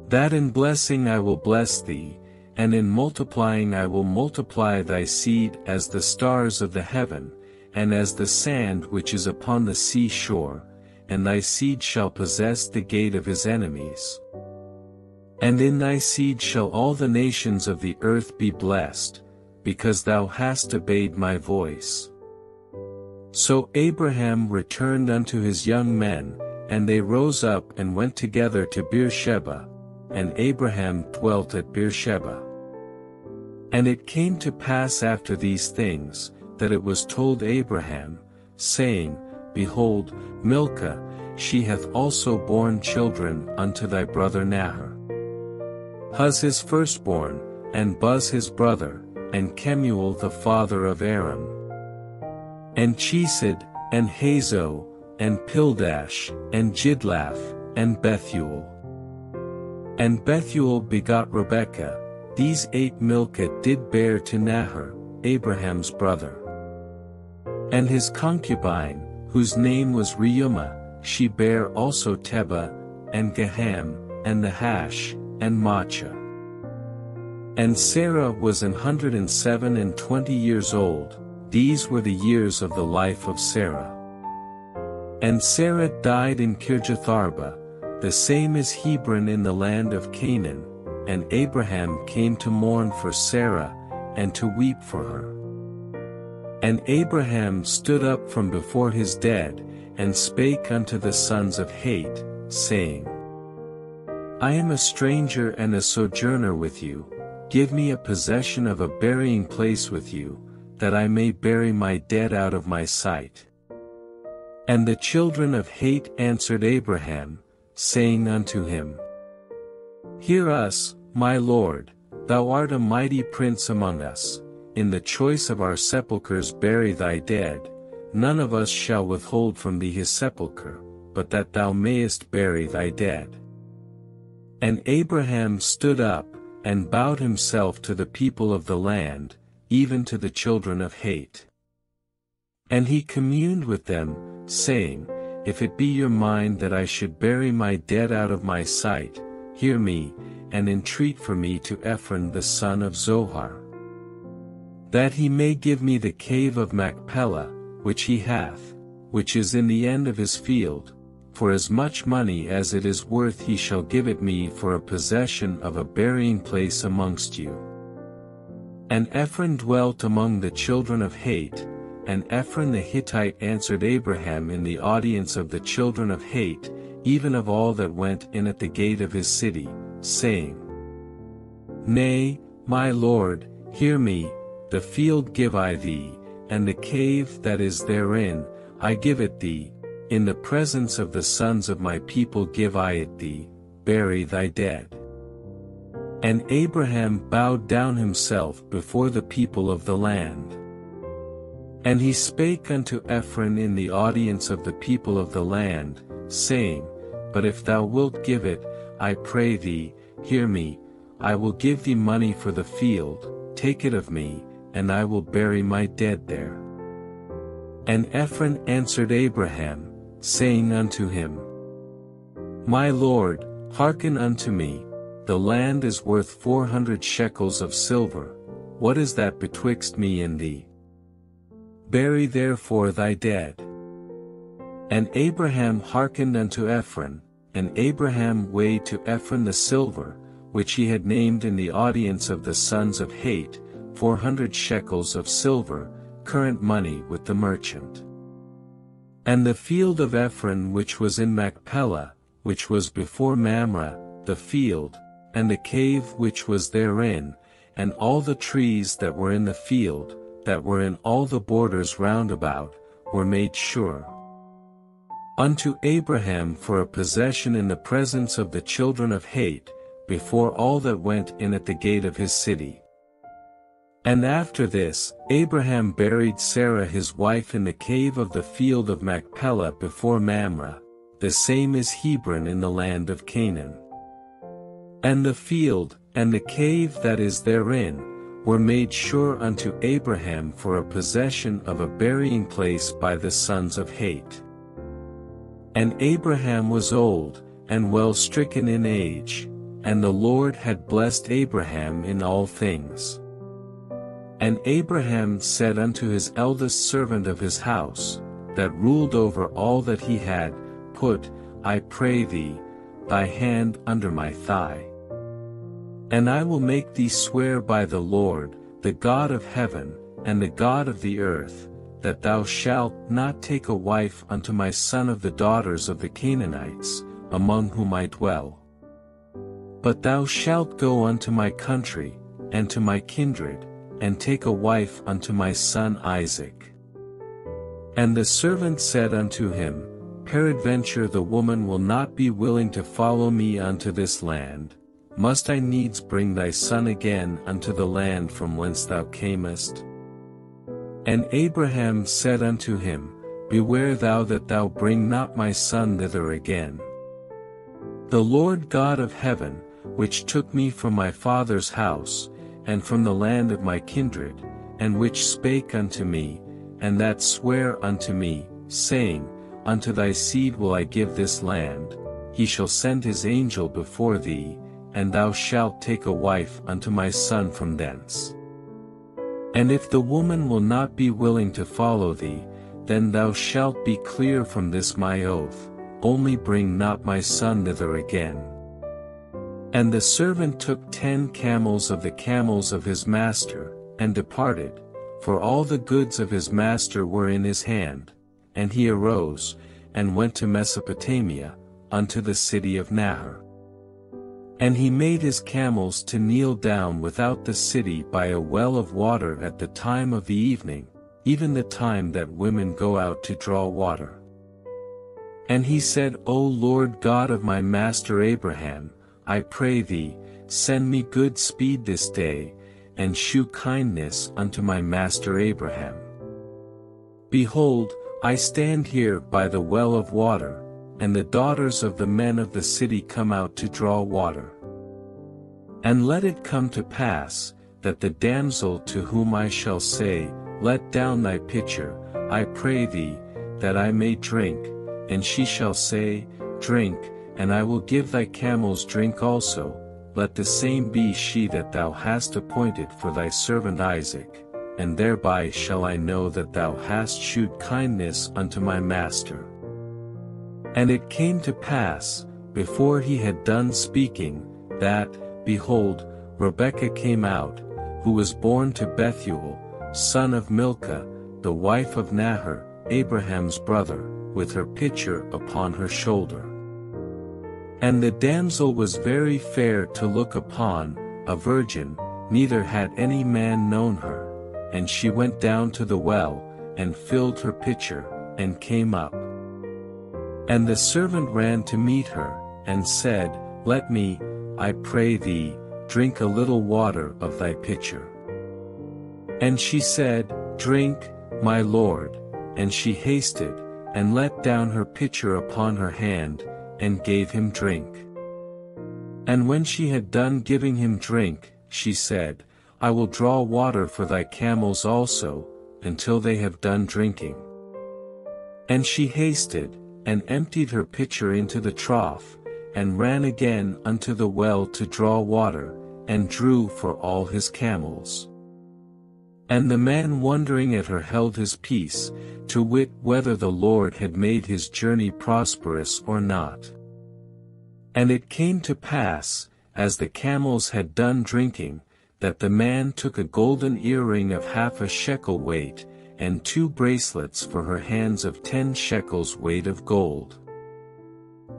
that in blessing I will bless thee, and in multiplying I will multiply thy seed as the stars of the heaven, and as the sand which is upon the sea shore, and thy seed shall possess the gate of his enemies. And in thy seed shall all the nations of the earth be blessed, because thou hast obeyed my voice. So Abraham returned unto his young men, and they rose up and went together to Beersheba, and Abraham dwelt at Beersheba. And it came to pass after these things, that it was told Abraham, saying, Behold, Milcah, she hath also borne children unto thy brother Nahor. Huz his firstborn, and Buz his brother, and Kemuel the father of Aram, and Chesed, and Hazo, and Pildash, and Jidlaf, and Bethuel. And Bethuel begot Rebekah. These eight Milcah did bear to Nahor, Abraham's brother. And his concubine, whose name was Reumah, she bare also Teba, and Gaham, and Nahash, and Maachah. And Sarah was an hundred and seven and twenty years old. These were the years of the life of Sarah. And Sarah died in Kirjatharba, the same as Hebron in the land of Canaan, and Abraham came to mourn for Sarah, and to weep for her. And Abraham stood up from before his dead, and spake unto the sons of Heth, saying, I am a stranger and a sojourner with you, give me a possession of a burying place with you, that I may bury my dead out of my sight. And the children of Heth answered Abraham, saying unto him, Hear us, my lord, thou art a mighty prince among us, in the choice of our sepulchres bury thy dead, none of us shall withhold from thee his sepulchre, but that thou mayest bury thy dead. And Abraham stood up, and bowed himself to the people of the land, even to the children of Heth. And he communed with them, saying, If it be your mind that I should bury my dead out of my sight, hear me, and entreat for me to Ephron the son of Zohar, that he may give me the cave of Machpelah, which he hath, which is in the end of his field, for as much money as it is worth he shall give it me for a possession of a burying place amongst you. And Ephron dwelt among the children of Heth, and Ephron the Hittite answered Abraham in the audience of the children of Heth, even of all that went in at the gate of his city, saying, Nay, my lord, hear me, the field give I thee, and the cave that is therein, I give it thee, in the presence of the sons of my people give I it thee, bury thy dead. And Abraham bowed down himself before the people of the land. And he spake unto Ephron in the audience of the people of the land, saying, But if thou wilt give it, I pray thee, hear me, I will give thee money for the field, take it of me, and I will bury my dead there. And Ephron answered Abraham, saying unto him, My lord, hearken unto me, the land is worth four hundred shekels of silver, what is that betwixt me and thee? Bury therefore thy dead. And Abraham hearkened unto Ephron, and Abraham weighed to Ephron the silver, which he had named in the audience of the sons of Heth, four hundred shekels of silver, current money with the merchant. And the field of Ephron which was in Machpelah, which was before Mamre, the field, and the cave which was therein, and all the trees that were in the field, that were in all the borders round about, were made sure unto Abraham for a possession in the presence of the children of Heth, before all that went in at the gate of his city. And after this, Abraham buried Sarah his wife in the cave of the field of Machpelah before Mamre, the same is Hebron in the land of Canaan. And the field, and the cave that is therein, were made sure unto Abraham for a possession of a burying place by the sons of Heth. And Abraham was old, and well stricken in age, and the Lord had blessed Abraham in all things. And Abraham said unto his eldest servant of his house, that ruled over all that he had, Put, I pray thee, thy hand under my thigh. And I will make thee swear by the Lord, the God of heaven, and the God of the earth, that thou shalt not take a wife unto my son of the daughters of the Canaanites, among whom I dwell. But thou shalt go unto my country, and to my kindred, and take a wife unto my son Isaac. And the servant said unto him, Peradventure the woman will not be willing to follow me unto this land. Must I needs bring thy son again unto the land from whence thou camest? And Abraham said unto him, Beware thou that thou bring not my son thither again. The Lord God of heaven, which took me from my father's house, and from the land of my kindred, and which spake unto me, and that sware unto me, saying, Unto thy seed will I give this land, he shall send his angel before thee, and thou shalt take a wife unto my son from thence. And if the woman will not be willing to follow thee, then thou shalt be clear from this my oath, only bring not my son thither again. And the servant took ten camels of the camels of his master, and departed, for all the goods of his master were in his hand, and he arose, and went to Mesopotamia, unto the city of Nahor. And he made his camels to kneel down without the city by a well of water at the time of the evening, even the time that women go out to draw water. And he said, O Lord God of my master Abraham, I pray thee, send me good speed this day, and shew kindness unto my master Abraham. Behold, I stand here by the well of water, and the daughters of the men of the city come out to draw water. And let it come to pass, that the damsel to whom I shall say, Let down thy pitcher, I pray thee, that I may drink, and she shall say, Drink, and I will give thy camels drink also, let the same be she that thou hast appointed for thy servant Isaac, and thereby shall I know that thou hast shewed kindness unto my master. And it came to pass, before he had done speaking, that, behold, Rebekah came out, who was born to Bethuel, son of Milcah, the wife of Nahor, Abraham's brother, with her pitcher upon her shoulder. And the damsel was very fair to look upon, a virgin, neither had any man known her, and she went down to the well, and filled her pitcher, and came up. And the servant ran to meet her, and said, Let me, I pray thee, drink a little water of thy pitcher. And she said, Drink, my lord, and she hasted, and let down her pitcher upon her hand, and gave him drink. And when she had done giving him drink, she said, I will draw water for thy camels also, until they have done drinking. And she hasted, and emptied her pitcher into the trough, and ran again unto the well to draw water, and drew for all his camels. And the man wondering at her held his peace, to wit whether the Lord had made his journey prosperous or not. And it came to pass, as the camels had done drinking, that the man took a golden earring of half a shekel weight, and two bracelets for her hands of ten shekels weight of gold.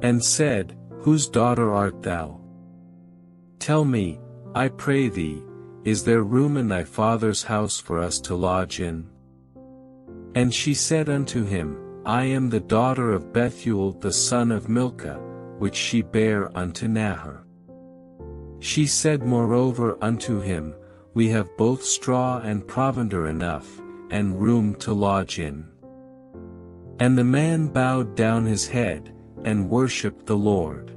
And said, Whose daughter art thou? Tell me, I pray thee, is there room in thy father's house for us to lodge in? And she said unto him, I am the daughter of Bethuel the son of Milcah, which she bare unto Nahor. She said moreover unto him, We have both straw and provender enough, and room to lodge in. And the man bowed down his head, and worshipped the Lord.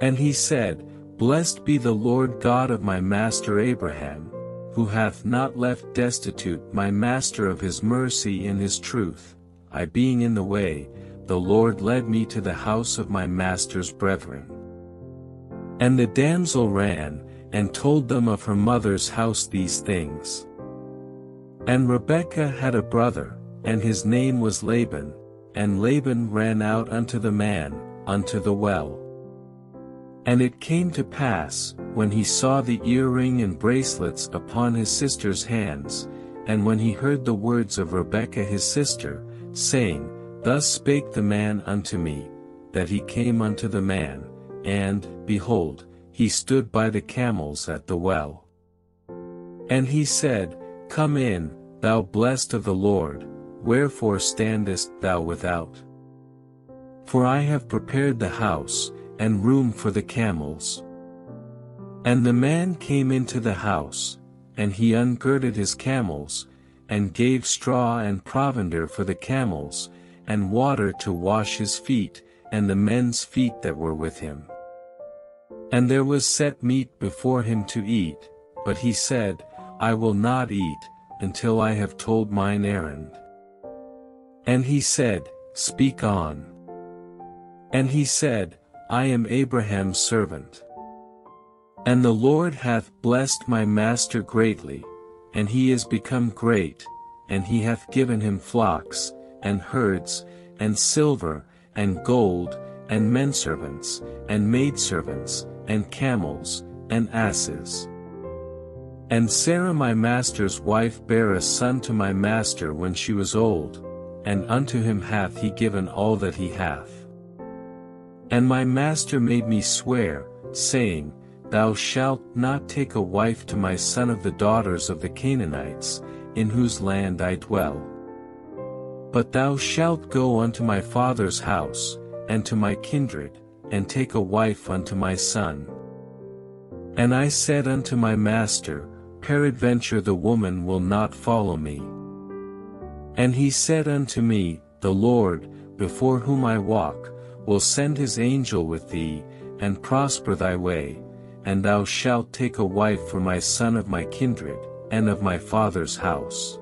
And he said, Blessed be the Lord God of my master Abraham, who hath not left destitute my master of his mercy and his truth. I being in the way, the Lord led me to the house of my master's brethren. And the damsel ran, and told them of her mother's house these things. And Rebekah had a brother, and his name was Laban, and Laban ran out unto the man, unto the well. And it came to pass, when he saw the earring and bracelets upon his sister's hands, and when he heard the words of Rebekah his sister, saying, Thus spake the man unto me, that he came unto the man, and, behold, he stood by the camels at the well. And he said, Come in, thou blessed of the Lord, wherefore standest thou without? For I have prepared the house, and room for the camels. And the man came into the house, and he ungirded his camels, and gave straw and provender for the camels, and water to wash his feet, and the men's feet that were with him. And there was set meat before him to eat, but he said, I will not eat, until I have told mine errand. And he said, Speak on. And he said, I am Abraham's servant. And the Lord hath blessed my master greatly, and he is become great, and he hath given him flocks, and herds, and silver, and gold, and menservants, and maidservants, and camels, and asses. And Sarah my master's wife bare a son to my master when she was old, and unto him hath he given all that he hath. And my master made me swear, saying, Thou shalt not take a wife to my son of the daughters of the Canaanites, in whose land I dwell. But thou shalt go unto my father's house, and to my kindred, and take a wife unto my son. And I said unto my master, Peradventure the woman will not follow me. And he said unto me, The Lord, before whom I walk, will send his angel with thee, and prosper thy way, and thou shalt take a wife for my son of my kindred, and of my father's house.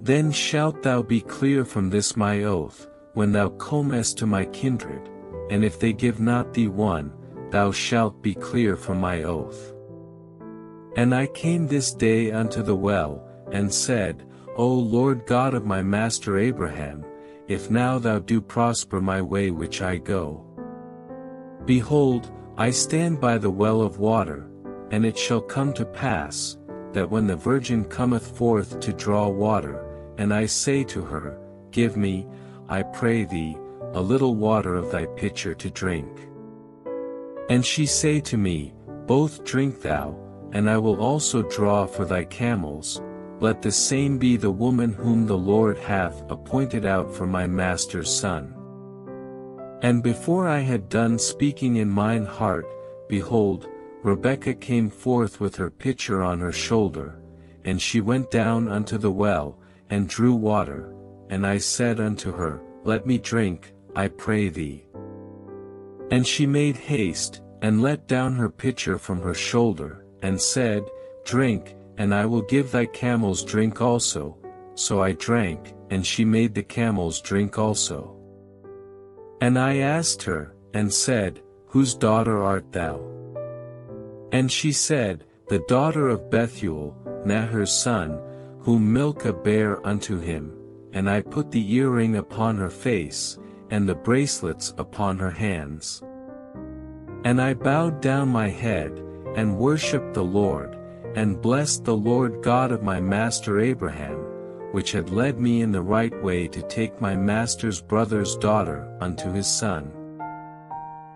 Then shalt thou be clear from this my oath, when thou comest to my kindred, and if they give not thee one, thou shalt be clear from my oath. And I came this day unto the well, and said, O Lord God of my master Abraham, if now thou do prosper my way which I go. Behold, I stand by the well of water, and it shall come to pass, that when the virgin cometh forth to draw water, and I say to her, Give me, I pray thee, a little water of thy pitcher to drink. And she say to me, Both drink thou, and I will also draw for thy camels. Let the same be the woman whom the Lord hath appointed out for my master's son. And before I had done speaking in mine heart, behold, Rebekah came forth with her pitcher on her shoulder, and she went down unto the well, and drew water, and I said unto her, Let me drink, I pray thee. And she made haste, and let down her pitcher from her shoulder, and said, Drink, and I will give thy camels drink also. So I drank, and she made the camels drink also. And I asked her, and said, Whose daughter art thou? And she said, The daughter of Bethuel, Nahor's son, whom Milcah bare unto him. And I put the earring upon her face, and the bracelets upon her hands. And I bowed down my head, and worshipped the Lord, and blessed the Lord God of my master Abraham, which had led me in the right way to take my master's brother's daughter unto his son.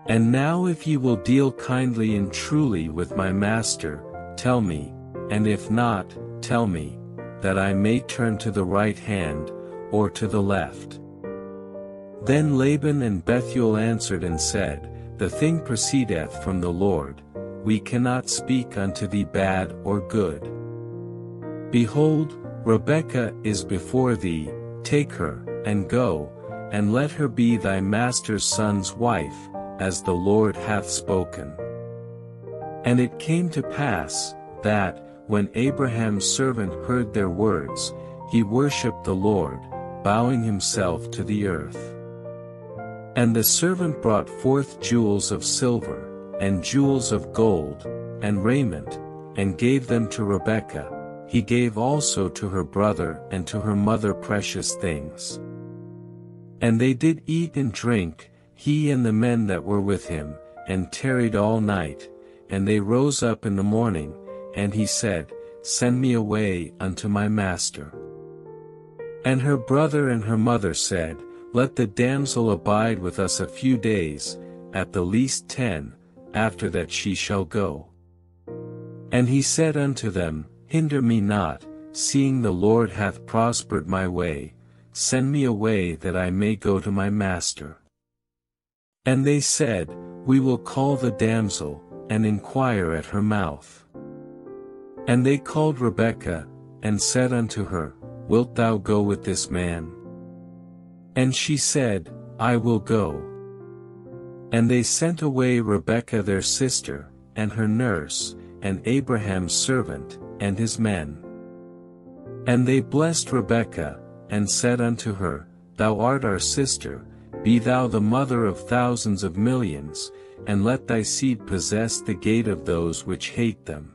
And now if ye will deal kindly and truly with my master, tell me, and if not, tell me, that I may turn to the right hand, or to the left. Then Laban and Bethuel answered and said, The thing proceedeth from the Lord, we cannot speak unto thee bad or good. Behold, Rebekah is before thee, take her, and go, and let her be thy master's son's wife, as the Lord hath spoken. And it came to pass, that, when Abraham's servant heard their words, he worshipped the Lord, bowing himself to the earth. And the servant brought forth jewels of silver, and jewels of gold, and raiment, and gave them to Rebekah. He gave also to her brother and to her mother precious things. And they did eat and drink, he and the men that were with him, and tarried all night, and they rose up in the morning, and he said, Send me away unto my master. And her brother and her mother said, Let the damsel abide with us a few days, at the least ten, after that she shall go. And he said unto them, Hinder me not, seeing the Lord hath prospered my way, send me away that I may go to my master. And they said, We will call the damsel, and inquire at her mouth. And they called Rebekah, and said unto her, Wilt thou go with this man? And she said, I will go. And they sent away Rebekah their sister, and her nurse, and Abraham's servant, and his men. And they blessed Rebekah, and said unto her, Thou art our sister, be thou the mother of thousands of millions, and let thy seed possess the gate of those which hate them.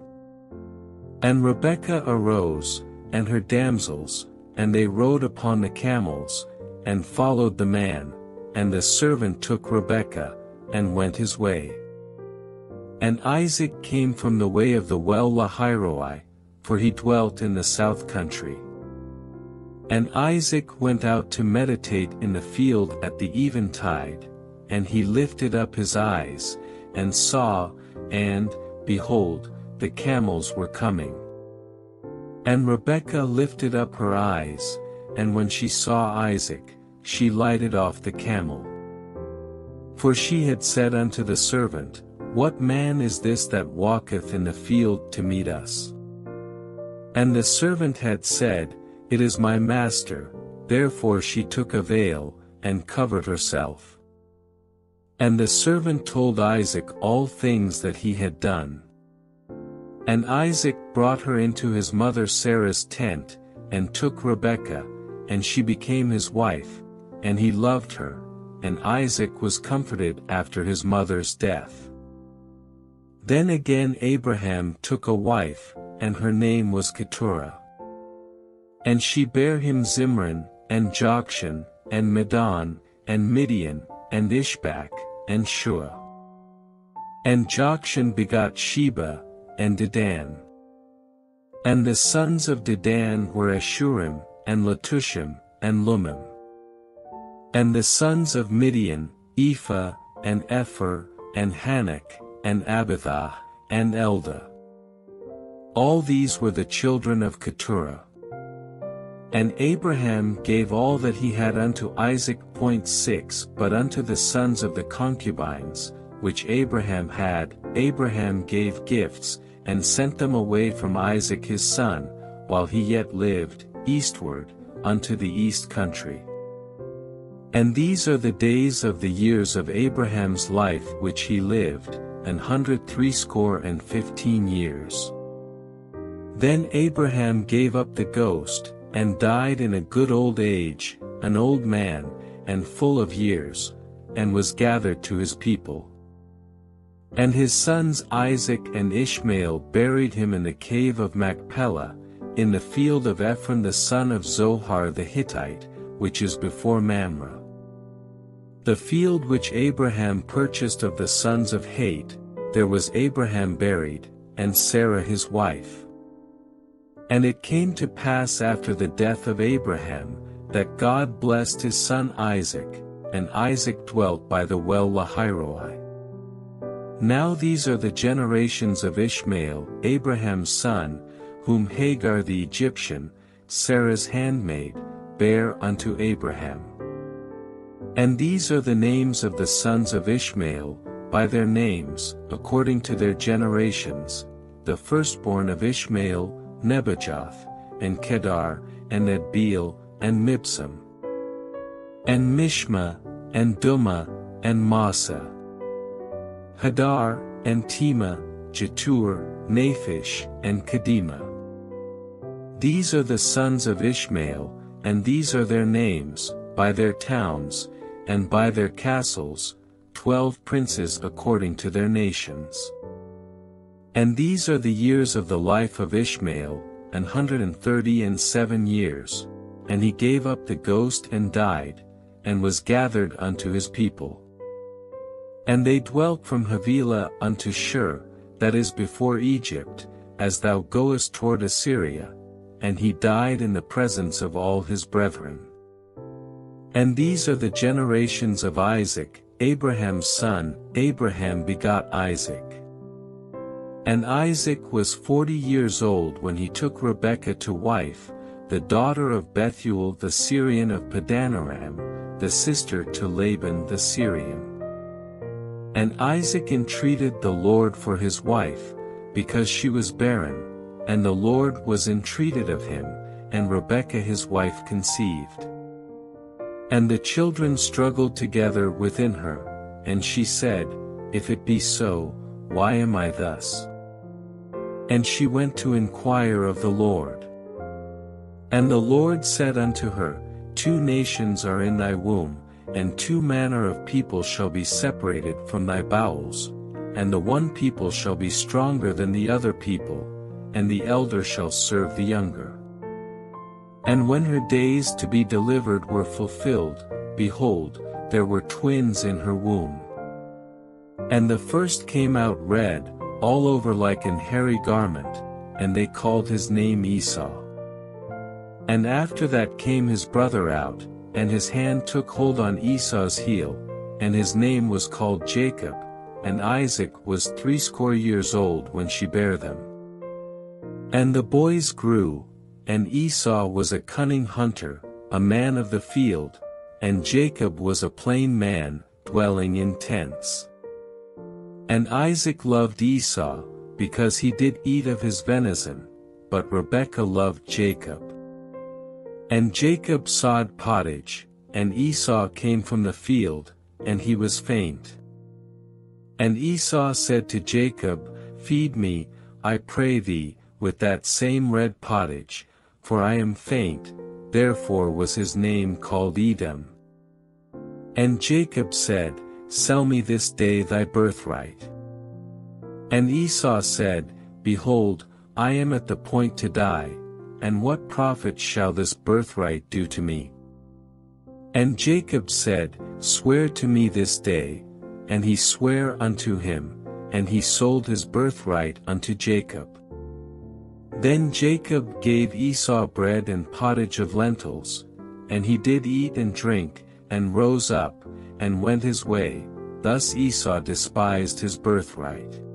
And Rebekah arose, and her damsels, and they rode upon the camels, and followed the man, and the servant took Rebekah, and went his way. And Isaac came from the way of the well Lahairoi, for he dwelt in the south country. And Isaac went out to meditate in the field at the eventide, and he lifted up his eyes, and saw, and, behold, the camels were coming. And Rebekah lifted up her eyes, and when she saw Isaac, she lighted off the camel. For she had said unto the servant, What man is this that walketh in the field to meet us? And the servant had said, It is my master. Therefore she took a veil, and covered herself. And the servant told Isaac all things that he had done. And Isaac brought her into his mother Sarah's tent, and took Rebekah, and she became his wife, and he loved her, and Isaac was comforted after his mother's death. Then again Abraham took a wife, and her name was Keturah. And she bare him Zimran, and Jokshan, and Medan, and Midian, and Ishbak, and Shua. And Jokshan begot Sheba, and Dedan. And the sons of Dedan were Ashurim, and Latushim, and Lumim. And the sons of Midian, Ephah, and Epher, and Hanak, and Abithah, and Eldah. All these were the children of Keturah. And Abraham gave all that he had unto Isaac. six But unto the sons of the concubines, which Abraham had, Abraham gave gifts, and sent them away from Isaac his son, while he yet lived, eastward, unto the east country. And these are the days of the years of Abraham's life which he lived, an hundred threescore and fifteen years. Then Abraham gave up the ghost, and died in a good old age, an old man, and full of years, and was gathered to his people. And his sons Isaac and Ishmael buried him in the cave of Machpelah, in the field of Ephron the son of Zohar the Hittite, which is before Mamre. The field which Abraham purchased of the sons of Heth, there was Abraham buried, and Sarah his wife. And it came to pass after the death of Abraham, that God blessed his son Isaac, and Isaac dwelt by the well Lahairoi. Now these are the generations of Ishmael, Abraham's son, whom Hagar the Egyptian, Sarah's handmaid, bare unto Abraham. And these are the names of the sons of Ishmael, by their names, according to their generations: the firstborn of Ishmael, Nebajoth, and Kedar, and Adbeel, and Mibsam, and Mishma, and Duma, and Masa, Hadar, and Tema, Jetur, Naphish, and Kedema. These are the sons of Ishmael, and these are their names, by their towns, and by their castles, twelve princes according to their nations. And these are the years of the life of Ishmael, an hundred and thirty and seven years, and he gave up the ghost and died, and was gathered unto his people. And they dwelt from Havilah unto Shur, that is before Egypt, as thou goest toward Assyria, and he died in the presence of all his brethren. And these are the generations of Isaac, Abraham's son. Abraham begot Isaac. And Isaac was forty years old when he took Rebekah to wife, the daughter of Bethuel the Syrian of Padanaram, the sister to Laban the Syrian. And Isaac entreated the Lord for his wife, because she was barren, and the Lord was entreated of him, and Rebekah his wife conceived. And the children struggled together within her, and she said, "If it be so, why am I thus?" And she went to inquire of the Lord. And the Lord said unto her, "Two nations are in thy womb, and two manner of people shall be separated from thy bowels, and the one people shall be stronger than the other people, and the elder shall serve the younger." And when her days to be delivered were fulfilled, behold, there were twins in her womb. And the first came out red, all over like an hairy garment, and they called his name Esau. And after that came his brother out, and his hand took hold on Esau's heel, and his name was called Jacob, and Isaac was threescore years old when she bare them. And the boys grew, and Esau was a cunning hunter, a man of the field, and Jacob was a plain man, dwelling in tents. And Isaac loved Esau, because he did eat of his venison, but Rebekah loved Jacob. And Jacob sawed pottage, and Esau came from the field, and he was faint. And Esau said to Jacob, Feed me, I pray thee, with that same red pottage, for I am faint. Therefore was his name called Edom. And Jacob said, Sell me this day thy birthright. And Esau said, Behold, I am at the point to die, and what profit shall this birthright do to me? And Jacob said, Swear to me this day. And he sware unto him, and he sold his birthright unto Jacob. Then Jacob gave Esau bread and pottage of lentils, and he did eat and drink, and rose up, and went his way. Thus Esau despised his birthright.